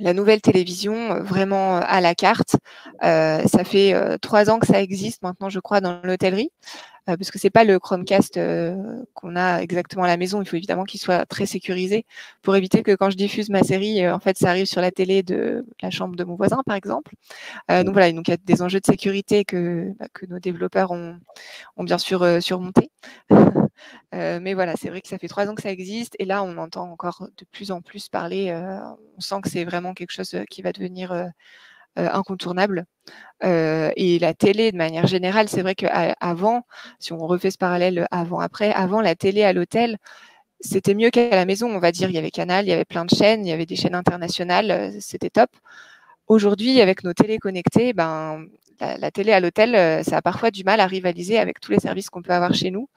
la nouvelle télévision, vraiment à la carte. Euh, ça fait euh, trois ans que ça existe maintenant, je crois, dans l'hôtellerie, euh, parce que c'est pas le Chromecast euh, qu'on a exactement à la maison. Il faut évidemment qu'il soit très sécurisé pour éviter que quand je diffuse ma série, euh, en fait, ça arrive sur la télé de la chambre de mon voisin, par exemple. Euh, donc voilà, donc il y a des enjeux de sécurité que, bah, que nos développeurs ont, ont bien sûr euh, surmonté. Euh, mais voilà, c'est vrai que ça fait trois ans que ça existe et là, on entend encore de plus en plus parler. Euh, on sent que c'est vraiment quelque chose qui va devenir euh, euh, incontournable. Euh, et la télé, de manière générale, c'est vrai qu'avant, si on refait ce parallèle avant-après, avant la télé à l'hôtel, c'était mieux qu'à la maison, on va dire. Il y avait Canal, il y avait plein de chaînes, il y avait des chaînes internationales, c'était top. Aujourd'hui, avec nos télés connectées, ben... La, la télé à l'hôtel, ça a parfois du mal à rivaliser avec tous les services qu'on peut avoir chez nous.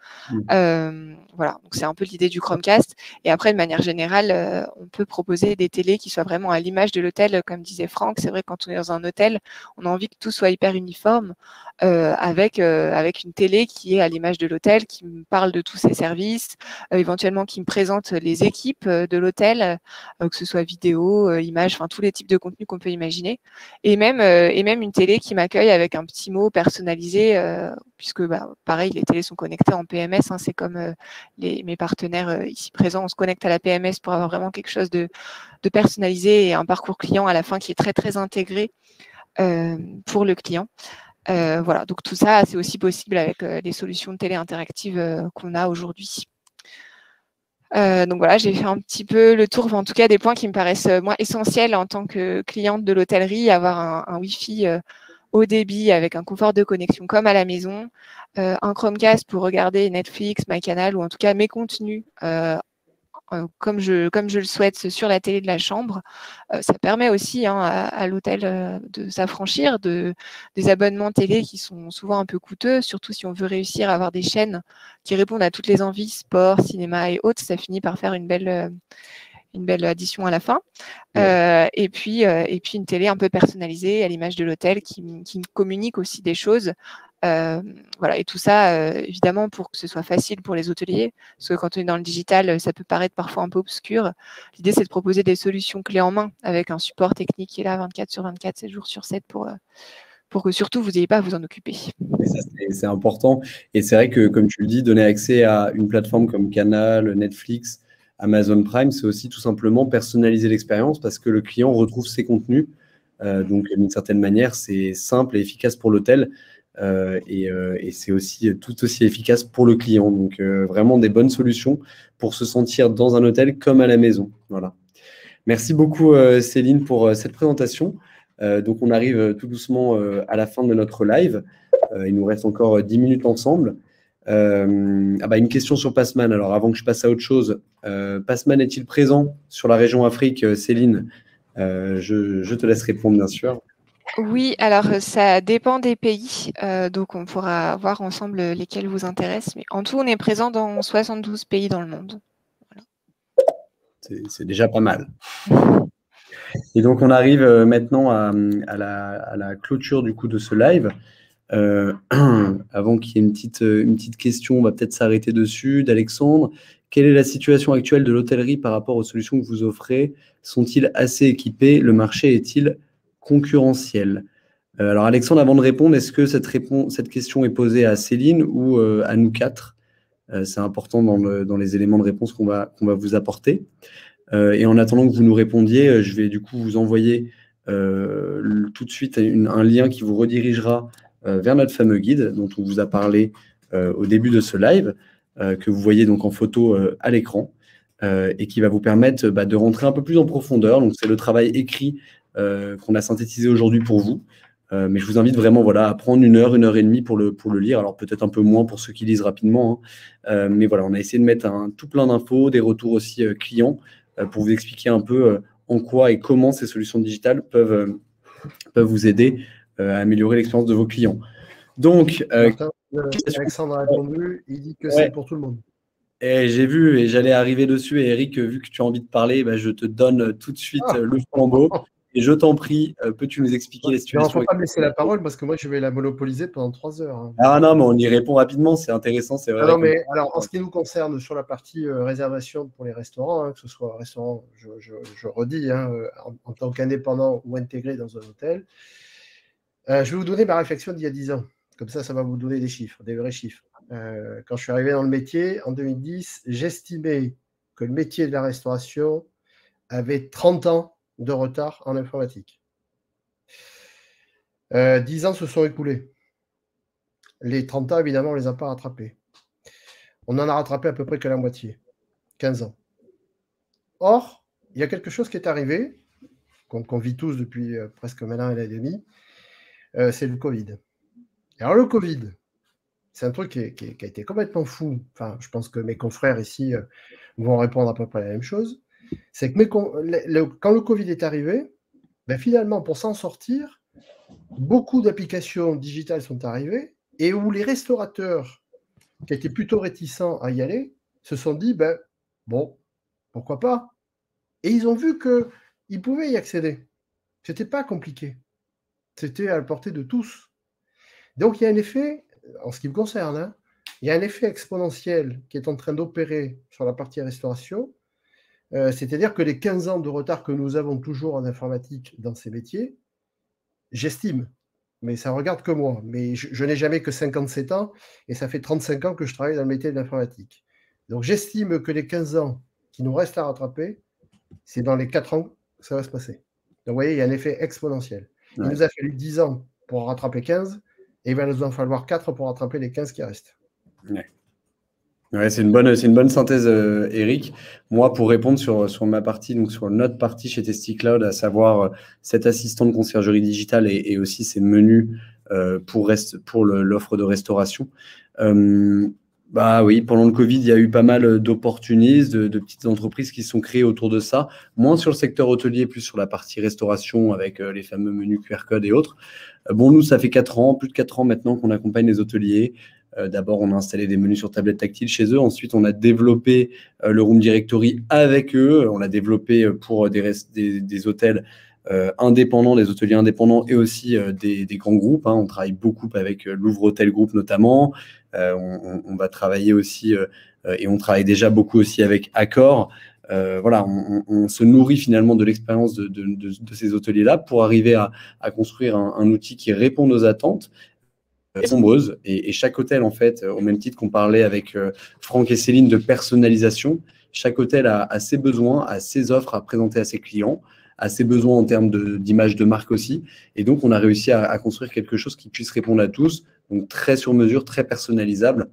Euh, voilà, donc c'est un peu l'idée du Chromecast. Et après, de manière générale, euh, on peut proposer des télés qui soient vraiment à l'image de l'hôtel, comme disait Franck. C'est vrai, quand on est dans un hôtel, on a envie que tout soit hyper uniforme, euh, avec, euh, avec une télé qui est à l'image de l'hôtel, qui me parle de tous ses services, euh, éventuellement qui me présente les équipes de l'hôtel, euh, que ce soit vidéo, euh, images, enfin tous les types de contenus qu'on peut imaginer. Et même, euh, et même une télé qui m'accueille avec un petit mot personnalisé, euh, puisque bah, pareil, les télés sont connectées en P M S, hein, c'est comme euh, les, mes partenaires euh, ici présents, on se connecte à la P M S pour avoir vraiment quelque chose de, de personnalisé et un parcours client à la fin qui est très très intégré euh, pour le client. Euh, voilà, donc tout ça, c'est aussi possible avec euh, les solutions de télé interactive euh, qu'on a aujourd'hui. Euh, donc voilà, j'ai fait un petit peu le tour, en tout cas des points qui me paraissent euh, moi essentiels en tant que cliente de l'hôtellerie, avoir un, un Wi-Fi euh, haut débit avec un confort de connexion comme à la maison, euh, un Chromecast pour regarder Netflix, MyCanal ou en tout cas mes contenus euh, euh, comme, je, comme je le souhaite sur la télé de la chambre. Euh, ça permet aussi hein, à, à l'hôtel euh, de s'affranchir de, des abonnements télé qui sont souvent un peu coûteux, surtout si on veut réussir à avoir des chaînes qui répondent à toutes les envies, sport, cinéma et autres. Ça finit par faire une belle... Euh, une belle addition à la fin, ouais. euh, et, puis, euh, et puis une télé un peu personnalisée à l'image de l'hôtel qui, qui communique aussi des choses. Euh, voilà. Et tout ça, euh, évidemment, pour que ce soit facile pour les hôteliers, parce que quand on est dans le digital, ça peut paraître parfois un peu obscur. L'idée, c'est de proposer des solutions clés en main avec un support technique qui est là vingt-quatre sur vingt-quatre, sept jours sur sept pour... Euh, pour que surtout, vous n'ayez pas à vous en occuper. C'est important. Et c'est vrai que, comme tu le dis, donner accès à une plateforme comme Canal, Netflix, Amazon Prime, c'est aussi tout simplement personnaliser l'expérience parce que le client retrouve ses contenus. Euh, donc, d'une certaine manière, c'est simple et efficace pour l'hôtel euh, et, euh, et c'est aussi tout aussi efficace pour le client. Donc, euh, vraiment des bonnes solutions pour se sentir dans un hôtel comme à la maison. Voilà. Merci beaucoup, euh, Céline, pour euh, cette présentation. Euh, donc, on arrive tout doucement euh, à la fin de notre live. Euh, il nous reste encore dix minutes ensemble. Euh, ah bah une question sur Passman. Alors, avant que je passe à autre chose, euh, Passman est-il présent sur la région Afrique, Céline? euh, je, je te laisse répondre, bien sûr. Oui, alors ça dépend des pays, euh, donc on pourra voir ensemble lesquels vous intéressent. Mais en tout, on est présent dans soixante-douze pays dans le monde. Voilà. C'est déjà pas mal. Et donc, on arrive maintenant à, à, la, à la clôture du coup de ce live. Euh, avant qu'il y ait une petite, une petite question, on va peut-être s'arrêter dessus, d'Alexandre. Quelle est la situation actuelle de l'hôtellerie par rapport aux solutions que vous offrez? Sont-ils assez équipés? Le marché est-il concurrentiel? euh, Alors Alexandre, avant de répondre, est-ce que cette, réponse, cette question est posée à Céline ou euh, à nous quatre? euh, C'est important dans, le, dans les éléments de réponse qu'on va, qu'on va vous apporter. Euh, et en attendant que vous nous répondiez, je vais du coup vous envoyer euh, tout de suite une, un lien qui vous redirigera vers notre fameux guide dont on vous a parlé euh, au début de ce live, euh, que vous voyez donc en photo euh, à l'écran, euh, et qui va vous permettre bah, de rentrer un peu plus en profondeur. Donc c'est le travail écrit euh, qu'on a synthétisé aujourd'hui pour vous, euh, mais je vous invite vraiment voilà, à prendre une heure, une heure et demie pour le, pour le lire, alors peut-être un peu moins pour ceux qui lisent rapidement, hein. euh, mais voilà, on a essayé de mettre un tout plein d'infos, des retours aussi euh, clients, euh, pour vous expliquer un peu euh, en quoi et comment ces solutions digitales peuvent, euh, peuvent vous aider à améliorer l'expérience de vos clients. Donc, euh, Martin, euh, Alexandre a répondu, il dit que ouais. C'est pour tout le monde. Et j'ai vu, et j'allais arriver dessus, et Eric, vu que tu as envie de parler, bah, je te donne tout de suite ah. le flambeau. Et je t'en prie, peux-tu nous expliquer ouais, les situations? Il ne faut pas me laisser la parole parce que moi, je vais la monopoliser pendant trois heures. Hein. Ah non, mais on y répond rapidement, c'est intéressant, c'est vrai. Ah non, mais que... alors, en ce qui nous concerne, sur la partie euh, réservation pour les restaurants, hein, que ce soit un restaurant, je, je, je redis, hein, en, en tant qu'indépendant ou intégré dans un hôtel, Euh, je vais vous donner ma réflexion d'il y a dix ans. Comme ça, ça va vous donner des chiffres, des vrais chiffres. Euh, quand je suis arrivé dans le métier, en deux mille dix, j'estimais que le métier de la restauration avait trente ans de retard en informatique. Euh, dix ans se sont écoulés. Les trente ans, évidemment, on ne les a pas rattrapés. On en a rattrapé à peu près que la moitié, quinze ans. Or, il y a quelque chose qui est arrivé, qu'on qu'on vit tous depuis presque maintenant un an et demi, Euh, c'est le Covid. Alors le Covid, c'est un truc qui, est, qui, est, qui a été complètement fou. Enfin, je pense que mes confrères ici euh, vont répondre à peu près à la même chose. C'est que mes le, le, quand le Covid est arrivé, ben, finalement, pour s'en sortir, beaucoup d'applications digitales sont arrivées et où les restaurateurs qui étaient plutôt réticents à y aller se sont dit, ben, bon, pourquoi pas? Et ils ont vu qu'ils pouvaient y accéder. Ce n'était pas compliqué. C'était à la portée de tous. Donc, il y a un effet, en ce qui me concerne, hein, il y a un effet exponentiel qui est en train d'opérer sur la partie restauration. Euh, C'est-à-dire que les quinze ans de retard que nous avons toujours en informatique dans ces métiers, j'estime, mais ça ne regarde que moi, mais je, je n'ai jamais que cinquante-sept ans et ça fait trente-cinq ans que je travaille dans le métier de l'informatique. Donc, j'estime que les quinze ans qui nous restent à rattraper, c'est dans les quatre ans que ça va se passer. Donc, vous voyez, il y a un effet exponentiel. Il ouais. nous a fallu dix ans pour rattraper quinze, Et il va nous en falloir quatre pour rattraper les quinze qui restent. Ouais. Ouais, c'est une bonne, c'est une bonne synthèse, euh, Eric. Moi, pour répondre sur, sur ma partie, donc sur notre partie chez TastyCloud, à savoir euh, cet assistant de conciergerie digitale et, et aussi ses menus euh, pour, rest, pour le, l'offre de restauration. Euh, bah oui, pendant le Covid, il y a eu pas mal d'opportunistes, de, de petites entreprises qui se sont créées autour de ça, moins sur le secteur hôtelier, plus sur la partie restauration avec euh, les fameux menus Q R code et autres. Euh, bon, nous, ça fait quatre ans, plus de quatre ans maintenant qu'on accompagne les hôteliers. Euh, d'abord, on a installé des menus sur tablette tactile chez eux. Ensuite, on a développé euh, le Room Directory avec eux. On l'a développé pour des, rest- des, des hôtels euh, indépendants, des hôteliers indépendants et aussi euh, des, des grands groupes. Hein. On travaille beaucoup avec euh, Louvre Hotel Group notamment. Euh, on, on va travailler aussi euh, et on travaille déjà beaucoup aussi avec Accor. Euh, voilà, on, on, on se nourrit finalement de l'expérience de, de, de, de ces hôteliers-là pour arriver à, à construire un, un outil qui réponde aux attentes. Nombreuses et, et chaque hôtel, en fait, au même titre qu'on parlait avec euh, Franck et Céline de personnalisation, chaque hôtel a, a ses besoins, a ses offres à présenter à ses clients, a ses besoins en termes de, d'image de marque aussi. Et donc, on a réussi à, à construire quelque chose qui puisse répondre à tous, donc très sur mesure, très personnalisable,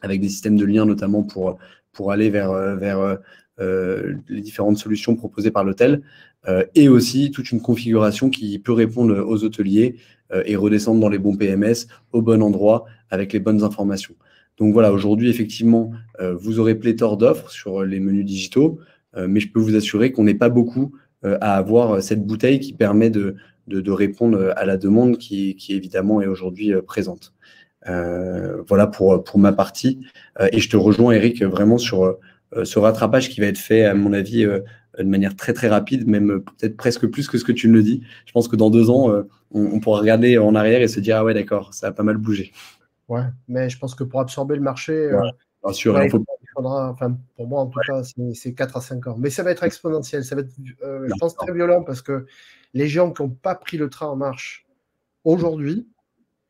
avec des systèmes de liens notamment pour, pour aller vers, vers euh, les différentes solutions proposées par l'hôtel euh, et aussi toute une configuration qui peut répondre aux hôteliers et redescendre dans les bons P M S, au bon endroit, avec les bonnes informations. Donc voilà, aujourd'hui, effectivement, euh, vous aurez pléthore d'offres sur les menus digitaux, euh, mais je peux vous assurer qu'on n'est pas beaucoup euh, à avoir cette bouteille qui permet de, de, de répondre à la demande qui, qui évidemment, est aujourd'hui euh, présente. Euh, voilà pour, pour ma partie. Euh, et je te rejoins, Eric, vraiment sur euh, ce rattrapage qui va être fait, à mon avis, euh, de manière très, très rapide, même peut-être presque plus que ce que tu le dis. Je pense que dans deux ans, euh, on, on pourra regarder en arrière et se dire « Ah ouais, d'accord, ça a pas mal bougé. » Ouais, mais je pense que pour absorber le marché, ouais, euh, sûr, il, faut... il faudra, enfin, pour moi en tout ouais. cas, c'est, c'est quatre à cinq ans. Mais ça va être exponentiel, ça va être, euh, je pense, très violent parce que les gens qui n'ont pas pris le train en marche aujourd'hui,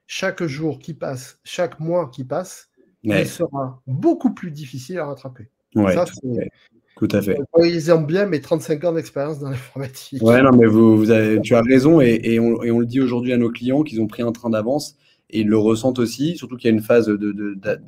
chaque jour qui passe, chaque mois qui passe, ouais. il sera beaucoup plus difficile à rattraper. Ouais, ça, c'est... Tout à fait. Ils aiment bien mes trente-cinq ans d'expérience dans l'informatique. Ouais, non, mais vous, vous avez, tu as raison et, et, on, et on le dit aujourd'hui à nos clients qu'ils ont pris un train d'avance et ils le ressentent aussi, surtout qu'il y a une phase de, de, de,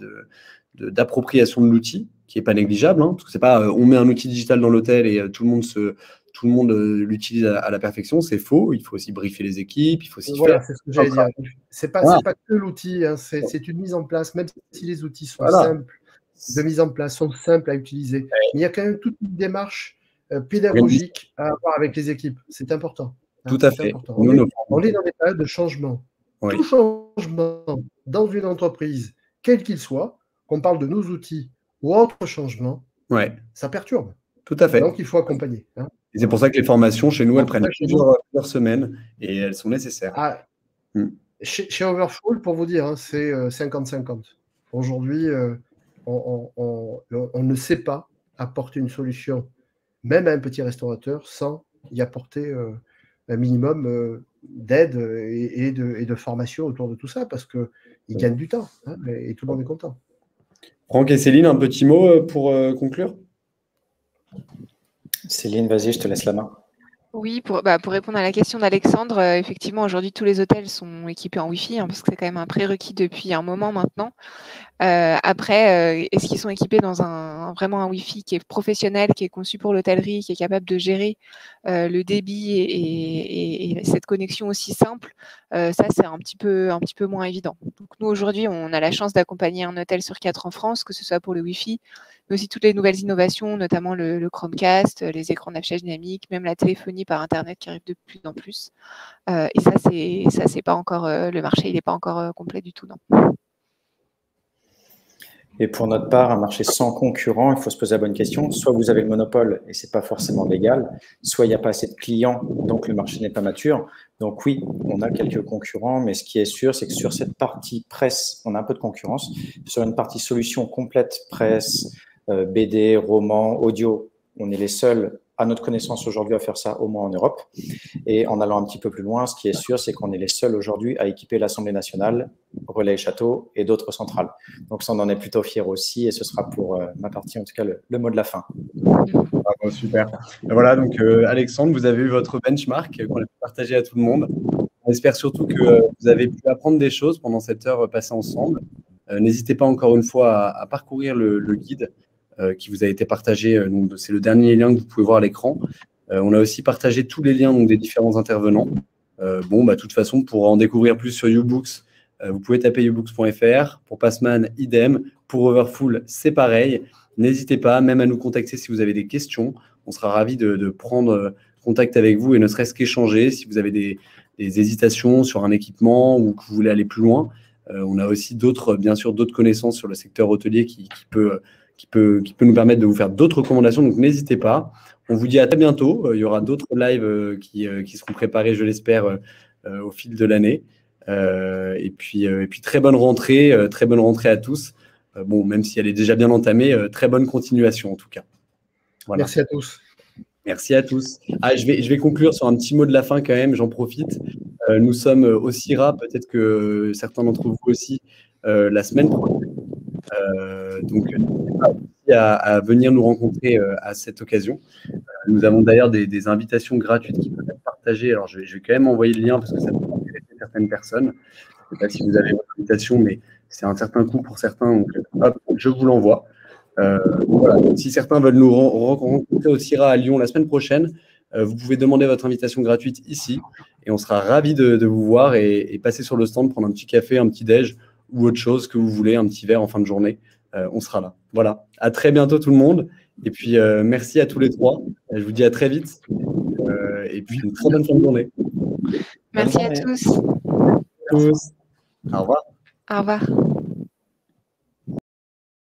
de, d'appropriation de l'outil qui n'est pas négligeable, hein, parce que c'est pas on met un outil digital dans l'hôtel et tout le monde se, tout le monde l'utilise à, à la perfection, c'est faux. Il faut aussi briefer les équipes, il faut aussi voilà, faire. C'est ce que j'allais dire. C'est pas, voilà. c'est pas que l'outil, hein, c'est, c'est une mise en place, même si les outils sont voilà. simples. de mise en place sont simples à utiliser. Ouais. Il y a quand même toute une démarche euh, pédagogique à avoir avec les équipes. C'est important. Hein, Tout à fait. On, est, on est dans des périodes de changement. Oui. Tout changement dans une entreprise, quel qu'il soit, qu'on parle de nos outils ou autre changement, ouais. ça perturbe. Tout à fait. Donc, il faut accompagner. Hein. Et c'est pour ça que les formations, chez nous, elles prennent plusieurs, plusieurs semaines et elles sont nécessaires. Ah, hum. chez, chez Overfull, pour vous dire, hein, c'est euh, cinquante cinquante. Aujourd'hui... Euh, On, on, on, on ne sait pas apporter une solution, même à un petit restaurateur, sans y apporter euh, un minimum euh, d'aide et, et, de, et de formation autour de tout ça, parce qu'ils gagnent du temps hein, et, et tout le monde est content. Franck et Céline, un petit mot pour euh, conclure. Céline, vas-y, je te laisse la main. Oui, pour, bah, pour répondre à la question d'Alexandre, euh, effectivement, aujourd'hui, tous les hôtels sont équipés en Wi-Fi, hein, parce que c'est quand même un prérequis depuis un moment maintenant. Euh, après, euh, est-ce qu'ils sont équipés dans un, vraiment un Wi-Fi qui est professionnel, qui est conçu pour l'hôtellerie, qui est capable de gérer euh, le débit et, et, et cette connexion aussi simple, euh, ça, c'est un petit peu, un petit peu moins évident. Donc, nous, aujourd'hui, on a la chance d'accompagner un hôtel sur quatre en France, que ce soit pour le Wi-Fi, mais aussi toutes les nouvelles innovations, notamment le, le Chromecast, les écrans d'affichage dynamique, même la téléphonie par Internet qui arrive de plus en plus. Euh, et ça, c'est, ça, c'est pas encore euh, le marché, il n'est pas encore euh, complet du tout, non. Et pour notre part, un marché sans concurrent, il faut se poser la bonne question. Soit vous avez le monopole et c'est pas forcément légal, soit il n'y a pas assez de clients, donc le marché n'est pas mature. Donc oui, on a quelques concurrents, mais ce qui est sûr, c'est que sur cette partie presse, on a un peu de concurrence. Sur une partie solution complète, presse, euh, B D, roman, audio, on est les seuls à notre connaissance aujourd'hui à faire ça, au moins en Europe. Et en allant un petit peu plus loin, ce qui est sûr, c'est qu'on est les seuls aujourd'hui à équiper l'Assemblée nationale, Relais-Château et d'autres centrales. Donc ça, on en est plutôt fiers aussi et ce sera pour euh, ma partie, en tout cas, le, le mot de la fin. Ah, bon, super. Voilà, donc euh, Alexandre, vous avez eu votre benchmark qu'on a partagé à tout le monde. On espère surtout que euh, vous avez pu apprendre des choses pendant cette heure passée ensemble. Euh, n'hésitez pas encore une fois à, à parcourir le, le guide euh, qui vous a été partagé. Euh, donc, c'est le dernier lien que vous pouvez voir à l'écran. Euh, on a aussi partagé tous les liens donc, des différents intervenants. Euh, bon, bah, de toute façon, pour en découvrir plus sur Youboox, euh, vous pouvez taper youboox point f r. Pour Passman, idem. Pour Overfull, c'est pareil. N'hésitez pas même à nous contacter si vous avez des questions. On sera ravis de, de prendre contact avec vous et ne serait-ce qu'échanger si vous avez des, des hésitations sur un équipement ou que vous voulez aller plus loin. Euh, on a aussi d'autres, bien sûr, d'autres connaissances sur le secteur hôtelier qui, qui, peut, qui, peut, qui peut nous permettre de vous faire d'autres recommandations. Donc, n'hésitez pas. On vous dit à très bientôt. Il y aura d'autres lives qui, qui seront préparés, je l'espère, au fil de l'année. Euh, et puis, et puis très bonne rentrée, très bonne rentrée à tous. Bon, même si elle est déjà bien entamée, très bonne continuation en tout cas. Voilà. Merci à tous. Merci à tous. Ah, je vais, je vais conclure sur un petit mot de la fin quand même, j'en profite. Euh, nous sommes au CIRA, peut-être que certains d'entre vous aussi, euh, la semaine prochaine. Euh, donc, n'hésitez pas aussi à, à venir nous rencontrer euh, à cette occasion. Euh, nous avons d'ailleurs des, des invitations gratuites qui peuvent être partagées. Alors, je vais, je vais quand même envoyer le lien parce que ça peut intéresser certaines personnes. Je ne sais pas si vous avez votre invitation, mais c'est un certain coût pour certains, donc hop, je vous l'envoie. Euh, voilà. Donc, si certains veulent nous rencontrer au CIRA à Lyon la semaine prochaine, euh, vous pouvez demander votre invitation gratuite ici et on sera ravis de, de vous voir et, et passer sur le stand, prendre un petit café, un petit déj ou autre chose que vous voulez, un petit verre en fin de journée. Euh, on sera là. Voilà. À très bientôt tout le monde. Et puis, euh, merci à tous les trois. Je vous dis à très vite. Euh, et puis, une très bonne fin de journée. Merci à tous. Merci à tous. Au revoir. Au revoir.